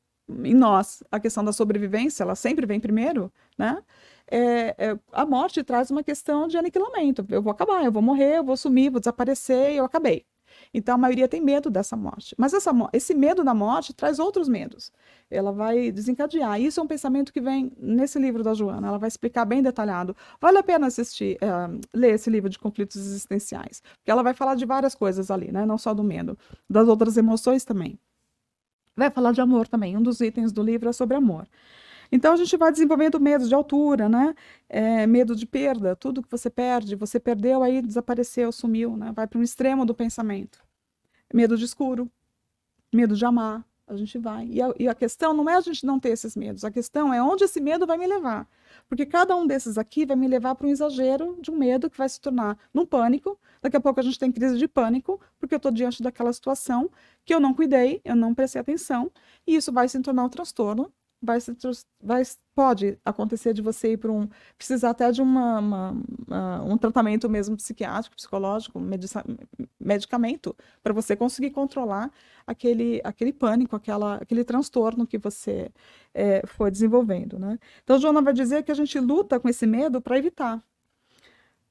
em nós, a questão da sobrevivência, ela sempre vem primeiro, né? É, é, a morte traz uma questão de aniquilamento. Eu vou acabar, eu vou morrer, eu vou sumir, vou desaparecer, eu acabei. Então, a maioria tem medo dessa morte. Mas essa, esse medo da morte traz outros medos. Ela vai desencadear. Isso é um pensamento que vem nesse livro da Joana. Ela vai explicar bem detalhado. Vale a pena assistir, é, ler esse livro de conflitos existenciais. Porque ela vai falar de várias coisas ali, né? Não só do medo. Das outras emoções também. Vai falar de amor também. Um dos itens do livro é sobre amor. Então, a gente vai desenvolvendo medo de altura, né? É, medo de perda, tudo que você perde, você perdeu, aí desapareceu, sumiu, né? Vai para um extremo do pensamento. Medo de escuro, medo de amar, a gente vai. E a, e a questão não é a gente não ter esses medos, a questão é onde esse medo vai me levar. Porque cada um desses aqui vai me levar para um exagero de um medo que vai se tornar num pânico. Daqui a pouco a gente tem crise de pânico, porque eu estou diante daquela situação que eu não cuidei, eu não prestei atenção, e isso vai se tornar um transtorno. Vai se, vai, pode acontecer de você ir para um... Precisar até de uma, uma, uma, um tratamento mesmo psiquiátrico, psicológico, medica, medicamento, para você conseguir controlar aquele, aquele pânico, aquela, aquele transtorno que você é, foi desenvolvendo, né? Então, Joana vai dizer que a gente luta com esse medo para evitar,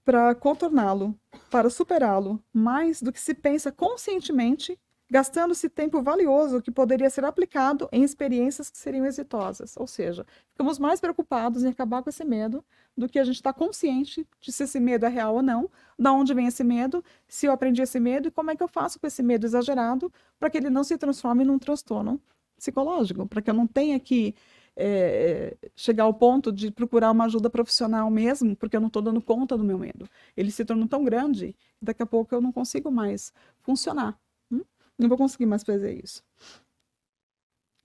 para contorná-lo, para superá-lo, mais do que se pensa conscientemente, gastando-se tempo valioso que poderia ser aplicado em experiências que seriam exitosas. Ou seja, ficamos mais preocupados em acabar com esse medo do que a gente está consciente de se esse medo é real ou não, de onde vem esse medo, se eu aprendi esse medo e como é que eu faço com esse medo exagerado para que ele não se transforme num transtorno psicológico, para que eu não tenha que é, chegar ao ponto de procurar uma ajuda profissional mesmo, porque eu não estou dando conta do meu medo. Ele se tornou tão grande, daqui a pouco eu não consigo mais funcionar. Não vou conseguir mais fazer isso.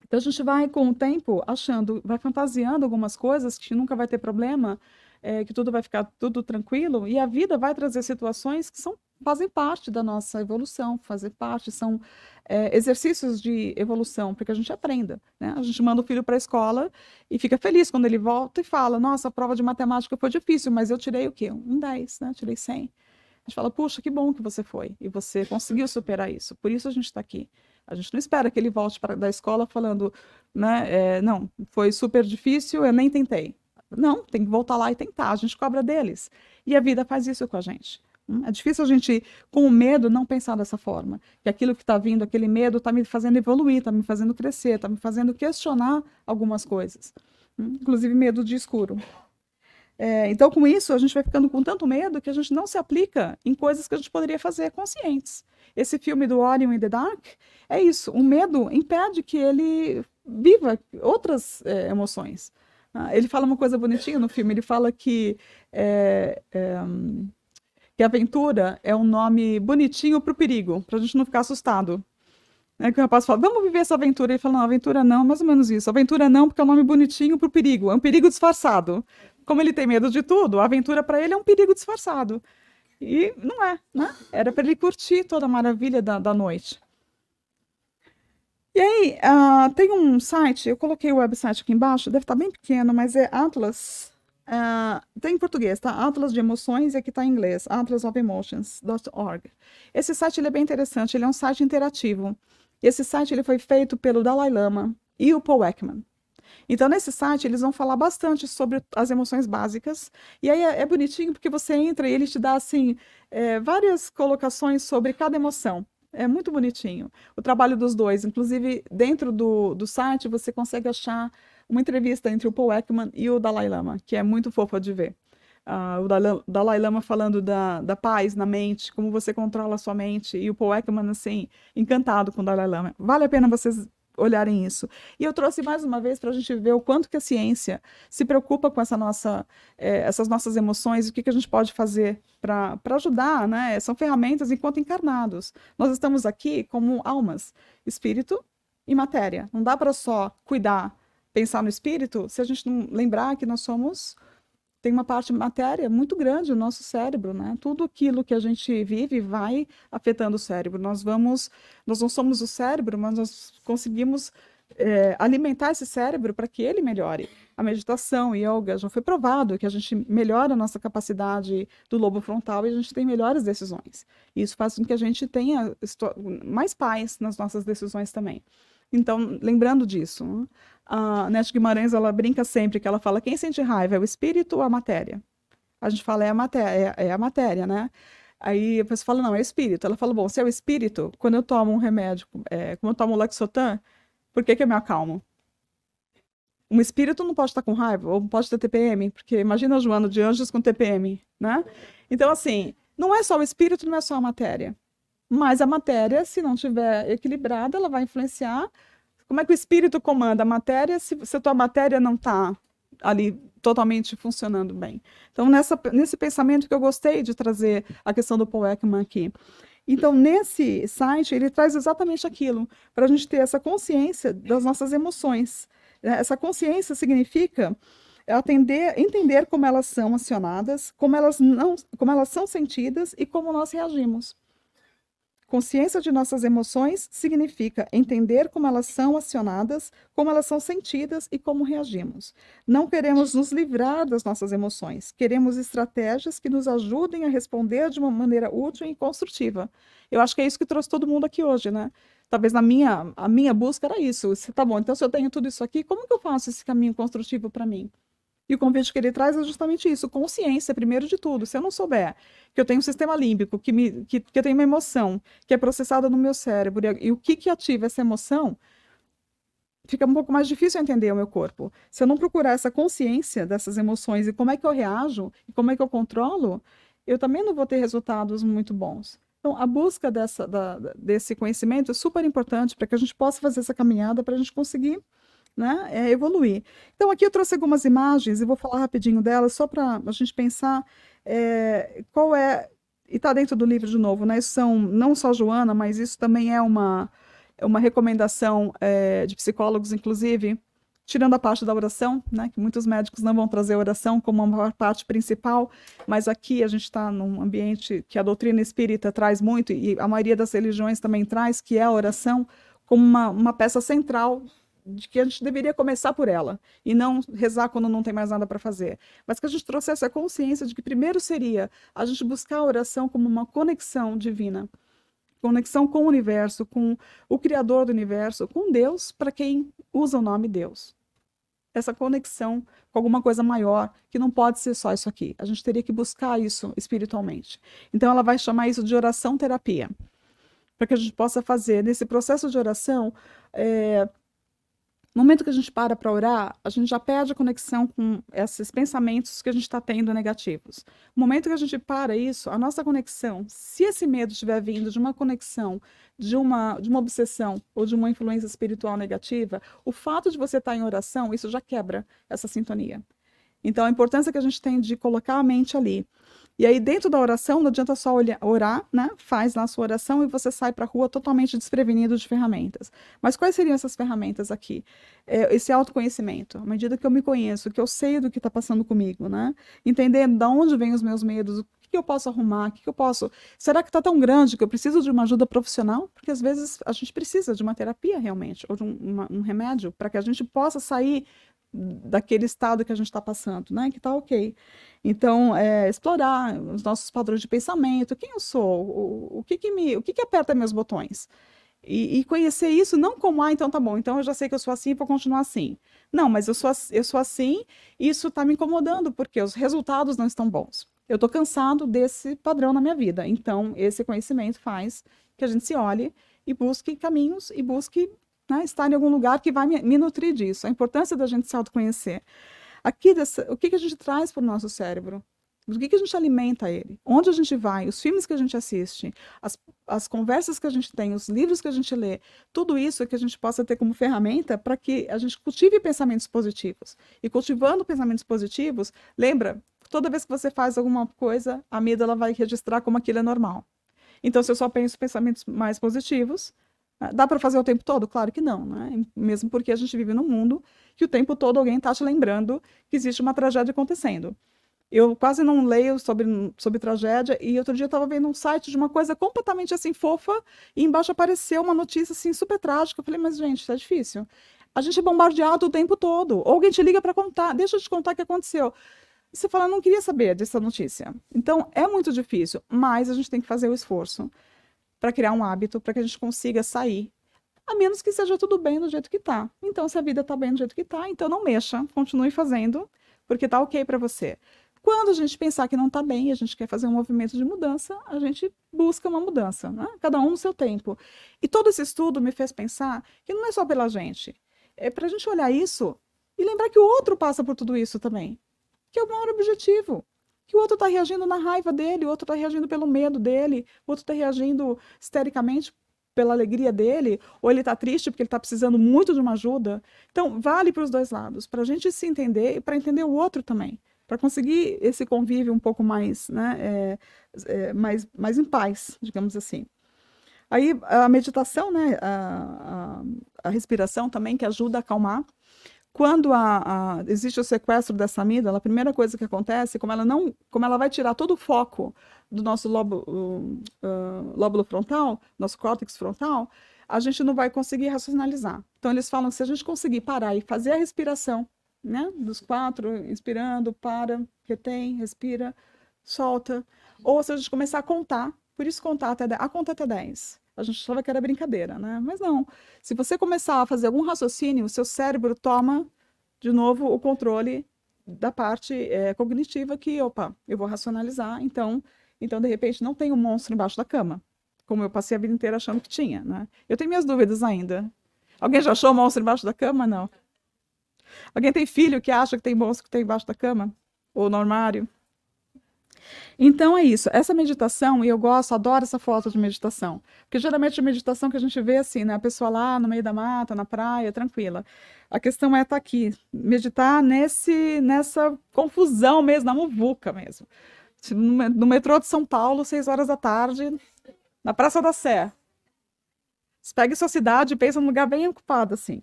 Então, a gente vai, com o tempo, achando, vai fantasiando algumas coisas que nunca vai ter problema, é, que tudo vai ficar tudo tranquilo, e a vida vai trazer situações que são, fazem parte da nossa evolução, fazem parte, são é, exercícios de evolução, para que a gente aprenda, né? A gente manda o filho para a escola e fica feliz quando ele volta e fala, nossa, a prova de matemática foi difícil, mas eu tirei o quê? Um dez, né? Tirei cem. A gente fala, puxa, que bom que você foi, e você conseguiu superar isso, por isso a gente está aqui. A gente não espera que ele volte pra, da escola falando, né, é, não, foi super difícil, eu nem tentei. Não, tem que voltar lá e tentar, a gente cobra deles. E a vida faz isso com a gente. É difícil a gente, com o medo, não pensar dessa forma. Que aquilo que está vindo, aquele medo, está me fazendo evoluir, está me fazendo crescer, está me fazendo questionar algumas coisas. Inclusive medo de escuro. É, então, com isso, a gente vai ficando com tanto medo que a gente não se aplica em coisas que a gente poderia fazer conscientes. Esse filme do Orion and the Dark é isso. O medo impede que ele viva outras é, emoções. Ah, ele fala uma coisa bonitinha no filme. Ele fala que, é, é, que aventura é um nome bonitinho para o perigo, para a gente não ficar assustado. É que o rapaz fala, vamos viver essa aventura. Ele fala, não, aventura não, mais ou menos isso. Aventura não, porque é um nome bonitinho para o perigo. É um perigo disfarçado. Como ele tem medo de tudo, a aventura para ele é um perigo disfarçado. E não é, né? Era para ele curtir toda a maravilha da, da noite. E aí, uh, tem um site, eu coloquei o website aqui embaixo, deve estar bem pequeno, mas é Atlas. Uh, tem em português, tá? Atlas de Emoções, e aqui está em inglês, atlas of emotions ponto org. Esse site ele é bem interessante, ele é um site interativo. Esse site ele foi feito pelo Dalai Lama e o Paul Ekman. Então, nesse site, eles vão falar bastante sobre as emoções básicas. E aí é, é bonitinho porque você entra e ele te dá, assim, é, várias colocações sobre cada emoção. É muito bonitinho o trabalho dos dois. Inclusive, dentro do, do site, você consegue achar uma entrevista entre o Paul Ekman e o Dalai Lama, que é muito fofa de ver. Uh, o Dalai Lama falando da, da paz na mente, como você controla a sua mente. E o Paul Ekman, assim, encantado com o Dalai Lama. Vale a pena vocês olharem isso. E eu trouxe mais uma vez para a gente ver o quanto que a ciência se preocupa com essa nossa, é, essas nossas emoções, o que, que a gente pode fazer para ajudar, né? São ferramentas enquanto encarnados. Nós estamos aqui como almas, espírito e matéria. Não dá para só cuidar, pensar no espírito, se a gente não lembrar que nós somos... Tem uma parte de matéria muito grande, o nosso cérebro, né? Tudo aquilo que a gente vive vai afetando o cérebro. Nós vamos, nós não somos o cérebro, mas nós conseguimos é, alimentar esse cérebro para que ele melhore. A meditação, yoga, já foi provado que a gente melhora a nossa capacidade do lobo frontal e a gente tem melhores decisões. Isso faz com que a gente tenha mais paz nas nossas decisões também. Então, lembrando disso, a Nete Guimarães, ela brinca sempre que ela fala, quem sente raiva, é o espírito ou a matéria? A gente fala, é a matéria, é, é a matéria, né? Aí a pessoa fala, não, é o espírito. Ela fala, bom, se é o espírito, quando eu tomo um remédio, é, quando eu tomo o Lexotan, por que que eu me acalmo? Um espírito não pode estar com raiva, ou pode ter T P M, porque imagina a Joana de Angelis com T P M, né? Então, assim, não é só o espírito, não é só a matéria. Mas a matéria, se não estiver equilibrada, ela vai influenciar. Como é que o espírito comanda a matéria se, se a tua matéria não está ali totalmente funcionando bem? Então, nessa, nesse pensamento que eu gostei de trazer a questão do Paul Ekman aqui. Então, nesse site, ele traz exatamente aquilo, para a gente ter essa consciência das nossas emoções. Essa consciência significa atender, entender como elas são acionadas, como elas, não, como elas são sentidas e como nós reagimos. Consciência de nossas emoções significa entender como elas são acionadas, como elas são sentidas e como reagimos. Não queremos nos livrar das nossas emoções, queremos estratégias que nos ajudem a responder de uma maneira útil e construtiva. Eu acho que é isso que trouxe todo mundo aqui hoje, né? Talvez na minha, a minha busca era isso. Tá bom, então se eu tenho tudo isso aqui, como que eu faço esse caminho construtivo para mim? E o convite que ele traz é justamente isso, consciência, primeiro de tudo. Se eu não souber que eu tenho um sistema límbico, que, me, que, que eu tenho uma emoção, que é processada no meu cérebro, e, e o que, que ativa essa emoção, fica um pouco mais difícil entender o meu corpo. Se eu não procurar essa consciência dessas emoções e como é que eu reajo, e como é que eu controlo, eu também não vou ter resultados muito bons. Então, a busca dessa, da, desse conhecimento é super importante para que a gente possa fazer essa caminhada, para a gente conseguir, né, é, evoluir. Então, aqui eu trouxe algumas imagens e vou falar rapidinho delas, só para a gente pensar é, qual é, e está dentro do livro de novo, né, isso são não só Joana, mas isso também é uma, uma recomendação é, de psicólogos, inclusive, tirando a parte da oração, né, que muitos médicos não vão trazer a oração como uma parte principal, mas aqui a gente está num ambiente que a doutrina espírita traz muito, e a maioria das religiões também traz, que é a oração como uma, uma peça central, de que a gente deveria começar por ela, e não rezar quando não tem mais nada para fazer. Mas que a gente trouxesse a consciência de que primeiro seria a gente buscar a oração como uma conexão divina, conexão com o universo, com o Criador do universo, com Deus, para quem usa o nome Deus. Essa conexão com alguma coisa maior, que não pode ser só isso aqui. A gente teria que buscar isso espiritualmente. Então ela vai chamar isso de oração-terapia, para que a gente possa fazer, nesse processo de oração, é... no momento que a gente para para orar, a gente já perde a conexão com esses pensamentos que a gente está tendo negativos. No momento que a gente para isso, a nossa conexão, se esse medo estiver vindo de uma conexão, de uma, de uma obsessão ou de uma influência espiritual negativa, o fato de você estar em oração, isso já quebra essa sintonia. Então, a importância que a gente tem de colocar a mente ali. E aí, dentro da oração, não adianta só olhar, orar, né? Faz lá a sua oração e você sai para a rua totalmente desprevenido de ferramentas. Mas quais seriam essas ferramentas aqui? É, esse autoconhecimento. À medida que eu me conheço, que eu sei do que está passando comigo, né? Entender de onde vêm os meus medos, o que eu posso arrumar, o que eu posso... Será que está tão grande que eu preciso de uma ajuda profissional? Porque, às vezes, a gente precisa de uma terapia, realmente, ou de um, uma, um remédio, para que a gente possa sair daquele estado que a gente está passando, né? Que está ok. Então, é, explorar os nossos padrões de pensamento, quem eu sou, o, o que que me, o que que aperta meus botões. E, e conhecer isso não como, ah, então tá bom, então eu já sei que eu sou assim, vou continuar assim. Não, mas eu sou, eu sou assim, isso está me incomodando, porque os resultados não estão bons. Eu estou cansado desse padrão na minha vida. Então, esse conhecimento faz que a gente se olhe e busque caminhos e busque, né, estar em algum lugar que vai me, me nutrir disso. A importância da gente se autoconhecer. Aqui, dessa, o que, que a gente traz para o nosso cérebro? O que, que a gente alimenta ele? Onde a gente vai? Os filmes que a gente assiste? As, as conversas que a gente tem? Os livros que a gente lê? Tudo isso que a gente possa ter como ferramenta para que a gente cultive pensamentos positivos. E cultivando pensamentos positivos, lembra, toda vez que você faz alguma coisa, a amígdala vai registrar como aquilo é normal. Então, se eu só penso pensamentos mais positivos, dá para fazer o tempo todo? Claro que não, né? Mesmo porque a gente vive num mundo que o tempo todo alguém está te lembrando que existe uma tragédia acontecendo. Eu quase não leio sobre, sobre tragédia, e outro dia eu estava vendo um site de uma coisa completamente assim fofa, e embaixo apareceu uma notícia assim super trágica. Eu falei, mas gente, tá difícil. A gente é bombardeado o tempo todo. Ou alguém te liga para contar, deixa eu te contar o que aconteceu. E você fala, não queria saber dessa notícia. Então, é muito difícil, mas a gente tem que fazer o esforço para criar um hábito, para que a gente consiga sair. A menos que seja tudo bem do jeito que tá. Então, se a vida tá bem do jeito que tá, então não mexa, continue fazendo, porque tá ok para você. Quando a gente pensar que não tá bem, a gente quer fazer um movimento de mudança, a gente busca uma mudança, né? Cada um no seu tempo. E todo esse estudo me fez pensar que não é só pela gente. É para a gente olhar isso e lembrar que o outro passa por tudo isso também. Que é o maior objetivo. Que o outro está reagindo na raiva dele, o outro está reagindo pelo medo dele, o outro está reagindo histericamente pela alegria dele, ou ele está triste porque ele está precisando muito de uma ajuda. Então, vale para os dois lados, para a gente se entender e para entender o outro também. Para conseguir esse convívio um pouco mais, né, é, é, mais, mais em paz, digamos assim. Aí a meditação, né, a, a, a respiração também, que ajuda a acalmar. Quando a, a, existe o sequestro dessa amígdala, a primeira coisa que acontece, como ela, não, como ela vai tirar todo o foco do nosso lobo, uh, uh, lóbulo frontal, nosso córtex frontal, a gente não vai conseguir racionalizar. Então eles falam que se a gente conseguir parar e fazer a respiração, né, dos quatro, inspirando, para, retém, respira, solta. Ou se a gente começar a contar, por isso contar até dez, a conta até dez. A gente achava que era brincadeira, né? Mas não. Se você começar a fazer algum raciocínio, o seu cérebro toma, de novo, o controle da parte é, cognitiva, que, opa, eu vou racionalizar, então, então, de repente, não tem um monstro embaixo da cama, como eu passei a vida inteira achando que tinha, né? Eu tenho minhas dúvidas ainda. Alguém já achou um monstro embaixo da cama? Não. Alguém tem filho que acha que tem monstro que tem embaixo da cama? Ou no armário? Então é isso, essa meditação, e eu gosto, adoro essa foto de meditação, porque geralmente a meditação que a gente vê assim, né, a pessoa lá no meio da mata, na praia, tranquila. A questão é estar aqui, meditar nesse, nessa confusão mesmo, na muvuca mesmo. No, no metrô de São Paulo, seis horas da tarde, na Praça da Sé. Você pega sua cidade e pensa num lugar bem ocupado assim.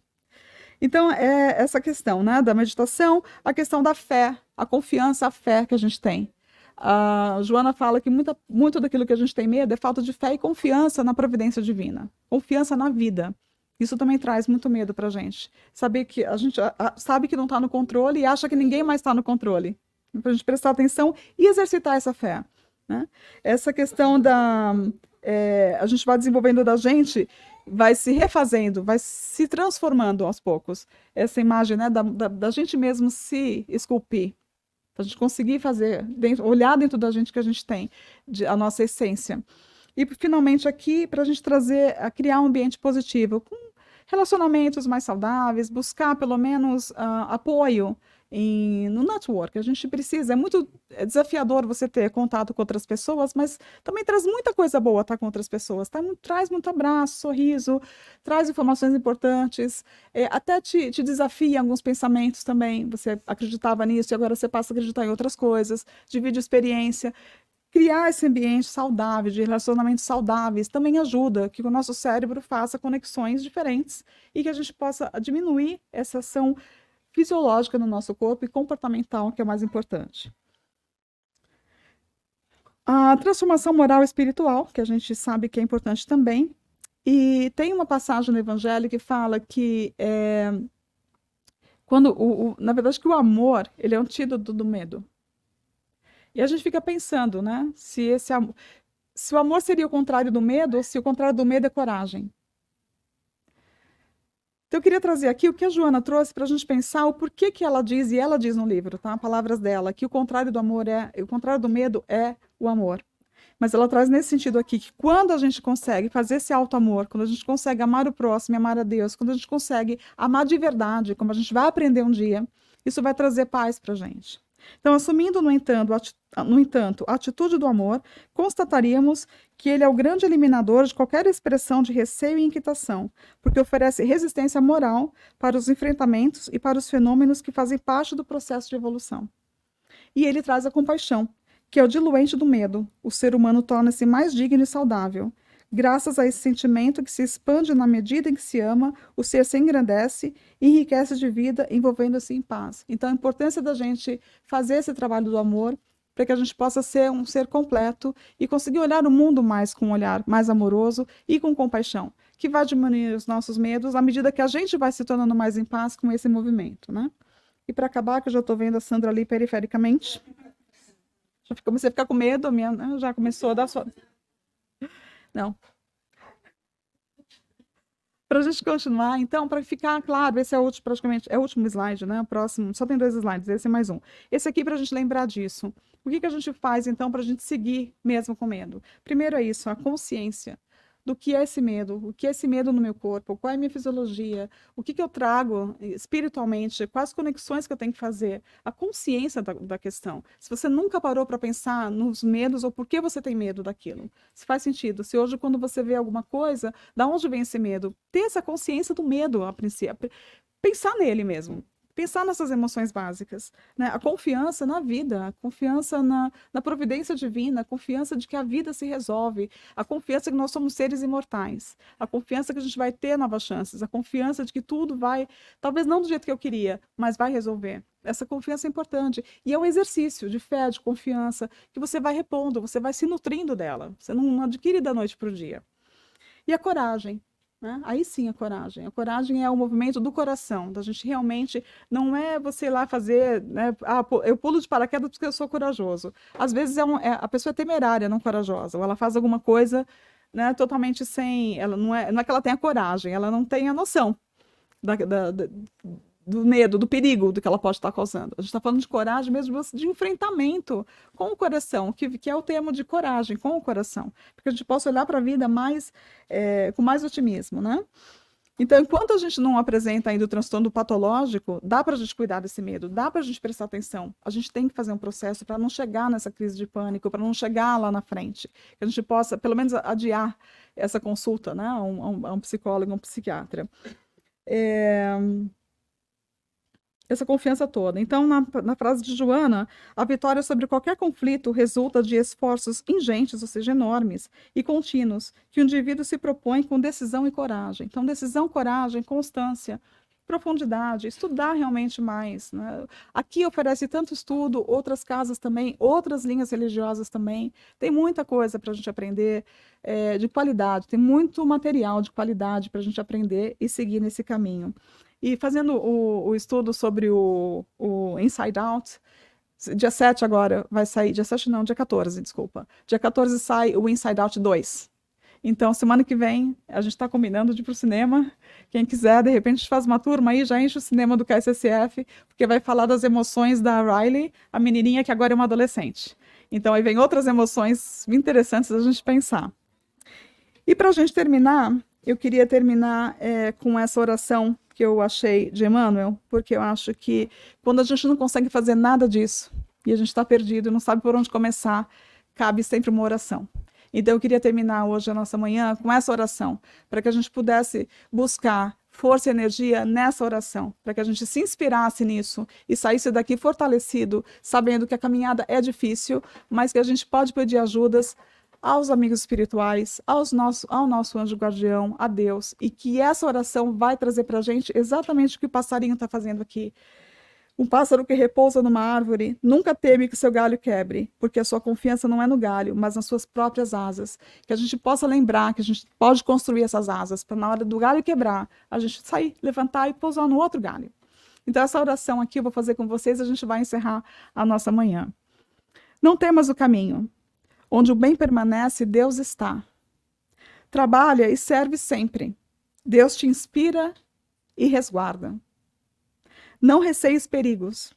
Então é essa questão, né, da meditação, a questão da fé, a confiança, a fé que a gente tem. A Joana fala que muita, muito daquilo que a gente tem medo é falta de fé e confiança na providência divina. Confiança na vida. Isso também traz muito medo pra gente. Saber que a gente a, a, sabe que não tá no controle e acha que ninguém mais tá no controle. Pra gente prestar atenção e exercitar essa fé, né? Essa questão da... É, a gente vai desenvolvendo da gente, vai se refazendo, vai se transformando aos poucos. Essa imagem, né, da, da, da gente mesmo se esculpir. A gente conseguir fazer, dentro, olhar dentro da gente que a gente tem, de, a nossa essência. E, finalmente, aqui, para a gente trazer, a criar um ambiente positivo, com relacionamentos mais saudáveis, buscar, pelo menos, uh, apoio em, no network. A gente precisa, é muito desafiador você ter contato com outras pessoas, mas também traz muita coisa boa estar com outras pessoas, tá? Traz muito abraço, sorriso, traz informações importantes, é, até te, te desafia em alguns pensamentos também. Você acreditava nisso e agora você passa a acreditar em outras coisas, divide experiência. Criar esse ambiente saudável, de relacionamentos saudáveis, também ajuda que o nosso cérebro faça conexões diferentes e que a gente possa diminuir essa ação fisiológica no nosso corpo e comportamental, que é o mais importante. A transformação moral e espiritual, que a gente sabe que é importante também, e tem uma passagem no Evangelho que fala que, é, quando o, o, na verdade, que o amor, ele é antídoto do medo. E a gente fica pensando, né, se, esse, se o amor seria o contrário do medo, ou se o contrário do medo é coragem. Então, eu queria trazer aqui o que a Joana trouxe para a gente pensar o porquê que ela diz, e ela diz no livro, tá? Palavras dela, que o contrário do amor é, o contrário do medo é o amor. Mas ela traz nesse sentido aqui, que quando a gente consegue fazer esse auto-amor, quando a gente consegue amar o próximo e amar a Deus, quando a gente consegue amar de verdade, como a gente vai aprender um dia, isso vai trazer paz para a gente. Então, assumindo, no entanto, no entanto, a atitude do amor, constataríamos que ele é o grande eliminador de qualquer expressão de receio e inquietação, porque oferece resistência moral para os enfrentamentos e para os fenômenos que fazem parte do processo de evolução. E ele traz a compaixão, que é o diluente do medo. O ser humano torna-se mais digno e saudável. Graças a esse sentimento que se expande na medida em que se ama, o ser se engrandece e enriquece de vida, envolvendo-se em paz. Então, a importância da gente fazer esse trabalho do amor para que a gente possa ser um ser completo e conseguir olhar o mundo mais com um olhar mais amoroso e com compaixão, que vai diminuir os nossos medos à medida que a gente vai se tornando mais em paz com esse movimento, né? E para acabar, que eu já estou vendo a Sandra ali perifericamente, já comecei a ficar com medo, minha, né? Já começou a dar só... Não. Para a gente continuar, então, para ficar claro, esse é o último, praticamente, é o último slide, né? O próximo, só tem dois slides, esse é mais um. Esse aqui para a gente lembrar disso. O que, que a gente faz, então, para a gente seguir mesmo com medo? Primeiro é isso, a consciência do que é esse medo, o que é esse medo no meu corpo, qual é a minha fisiologia, o que, que eu trago espiritualmente, quais conexões que eu tenho que fazer, a consciência da, da questão. Se você nunca parou para pensar nos medos ou por que você tem medo daquilo, se faz sentido, se hoje quando você vê alguma coisa, da onde vem esse medo? Ter essa consciência do medo, a princípio, pensar nele mesmo. Pensar nessas emoções básicas, né? A confiança na vida, a confiança na, na providência divina, a confiança de que a vida se resolve, a confiança que nós somos seres imortais, a confiança que a gente vai ter novas chances, a confiança de que tudo vai, talvez não do jeito que eu queria, mas vai resolver. Essa confiança é importante. E é um exercício de fé, de confiança, que você vai repondo, você vai se nutrindo dela. Você não adquire da noite para o dia. E a coragem. Né? Aí sim a coragem. A coragem é o movimento do coração, da gente realmente, não é você ir lá fazer, né, ah, eu pulo de paraquedas porque eu sou corajoso. Às vezes é um, é, a pessoa é temerária, não corajosa, ou ela faz alguma coisa, né, totalmente sem, ela não, é, não é que ela tenha coragem, ela não tem a noção da, da, da, do medo, do perigo do que ela pode estar causando. A gente está falando de coragem mesmo, de enfrentamento com o coração, que, que é o termo de coragem, com o coração. Porque a gente possa olhar para a vida mais, é, com mais otimismo, né? Então, enquanto a gente não apresenta ainda o transtorno patológico, dá para a gente cuidar desse medo, dá para a gente prestar atenção. A gente tem que fazer um processo para não chegar nessa crise de pânico, para não chegar lá na frente. Que a gente possa, pelo menos, adiar essa consulta, né? A um, a um psicólogo, a um psiquiatra. É... Essa confiança toda. Então, na, na frase de Joana, a vitória sobre qualquer conflito resulta de esforços ingentes, ou seja, enormes e contínuos, que o indivíduo se propõe com decisão e coragem. Então, decisão, coragem, constância, profundidade, estudar realmente mais, né? Aqui oferece tanto estudo, outras casas também, outras linhas religiosas também. Tem muita coisa para a gente aprender é, de qualidade, tem muito material de qualidade para a gente aprender e seguir nesse caminho. E fazendo o, o estudo sobre o, o Inside Out, dia sete agora vai sair, dia sete não, dia quatorze, desculpa. Dia quatorze sai o Inside Out dois. Então, semana que vem, a gente está combinando de ir para o cinema. Quem quiser, de repente, faz uma turma aí, já enche o cinema do K S S F, porque vai falar das emoções da Riley, a menininha que agora é uma adolescente. Então, aí vem outras emoções interessantes da gente pensar. E para a gente terminar, eu queria terminar é, com essa oração que eu achei de Emmanuel, porque eu acho que quando a gente não consegue fazer nada disso, e a gente está perdido, não sabe por onde começar, cabe sempre uma oração. Então eu queria terminar hoje a nossa manhã com essa oração, para que a gente pudesse buscar força e energia nessa oração, para que a gente se inspirasse nisso e saísse daqui fortalecido, sabendo que a caminhada é difícil, mas que a gente pode pedir ajudas aos amigos espirituais, aos nosso, ao nosso anjo guardião, a Deus, e que essa oração vai trazer para a gente exatamente o que o passarinho está fazendo aqui. Um pássaro que repousa numa árvore nunca teme que seu galho quebre, porque a sua confiança não é no galho, mas nas suas próprias asas. Que a gente possa lembrar que a gente pode construir essas asas, para na hora do galho quebrar, a gente sair, levantar e pousar no outro galho. Então essa oração aqui eu vou fazer com vocês, a gente vai encerrar a nossa manhã. Não temas o caminho. Onde o bem permanece, Deus está. Trabalha e serve sempre. Deus te inspira e resguarda. Não receies perigos.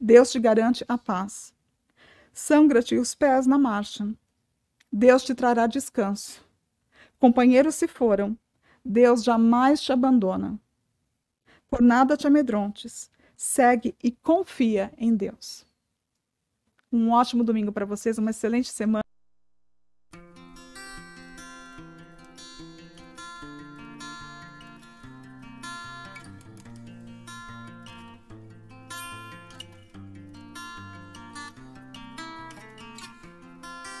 Deus te garante a paz. Sangra-te os pés na marcha. Deus te trará descanso. Companheiros se foram. Deus jamais te abandona. Por nada te amedrontes. Segue e confia em Deus. Um ótimo domingo para vocês, uma excelente semana.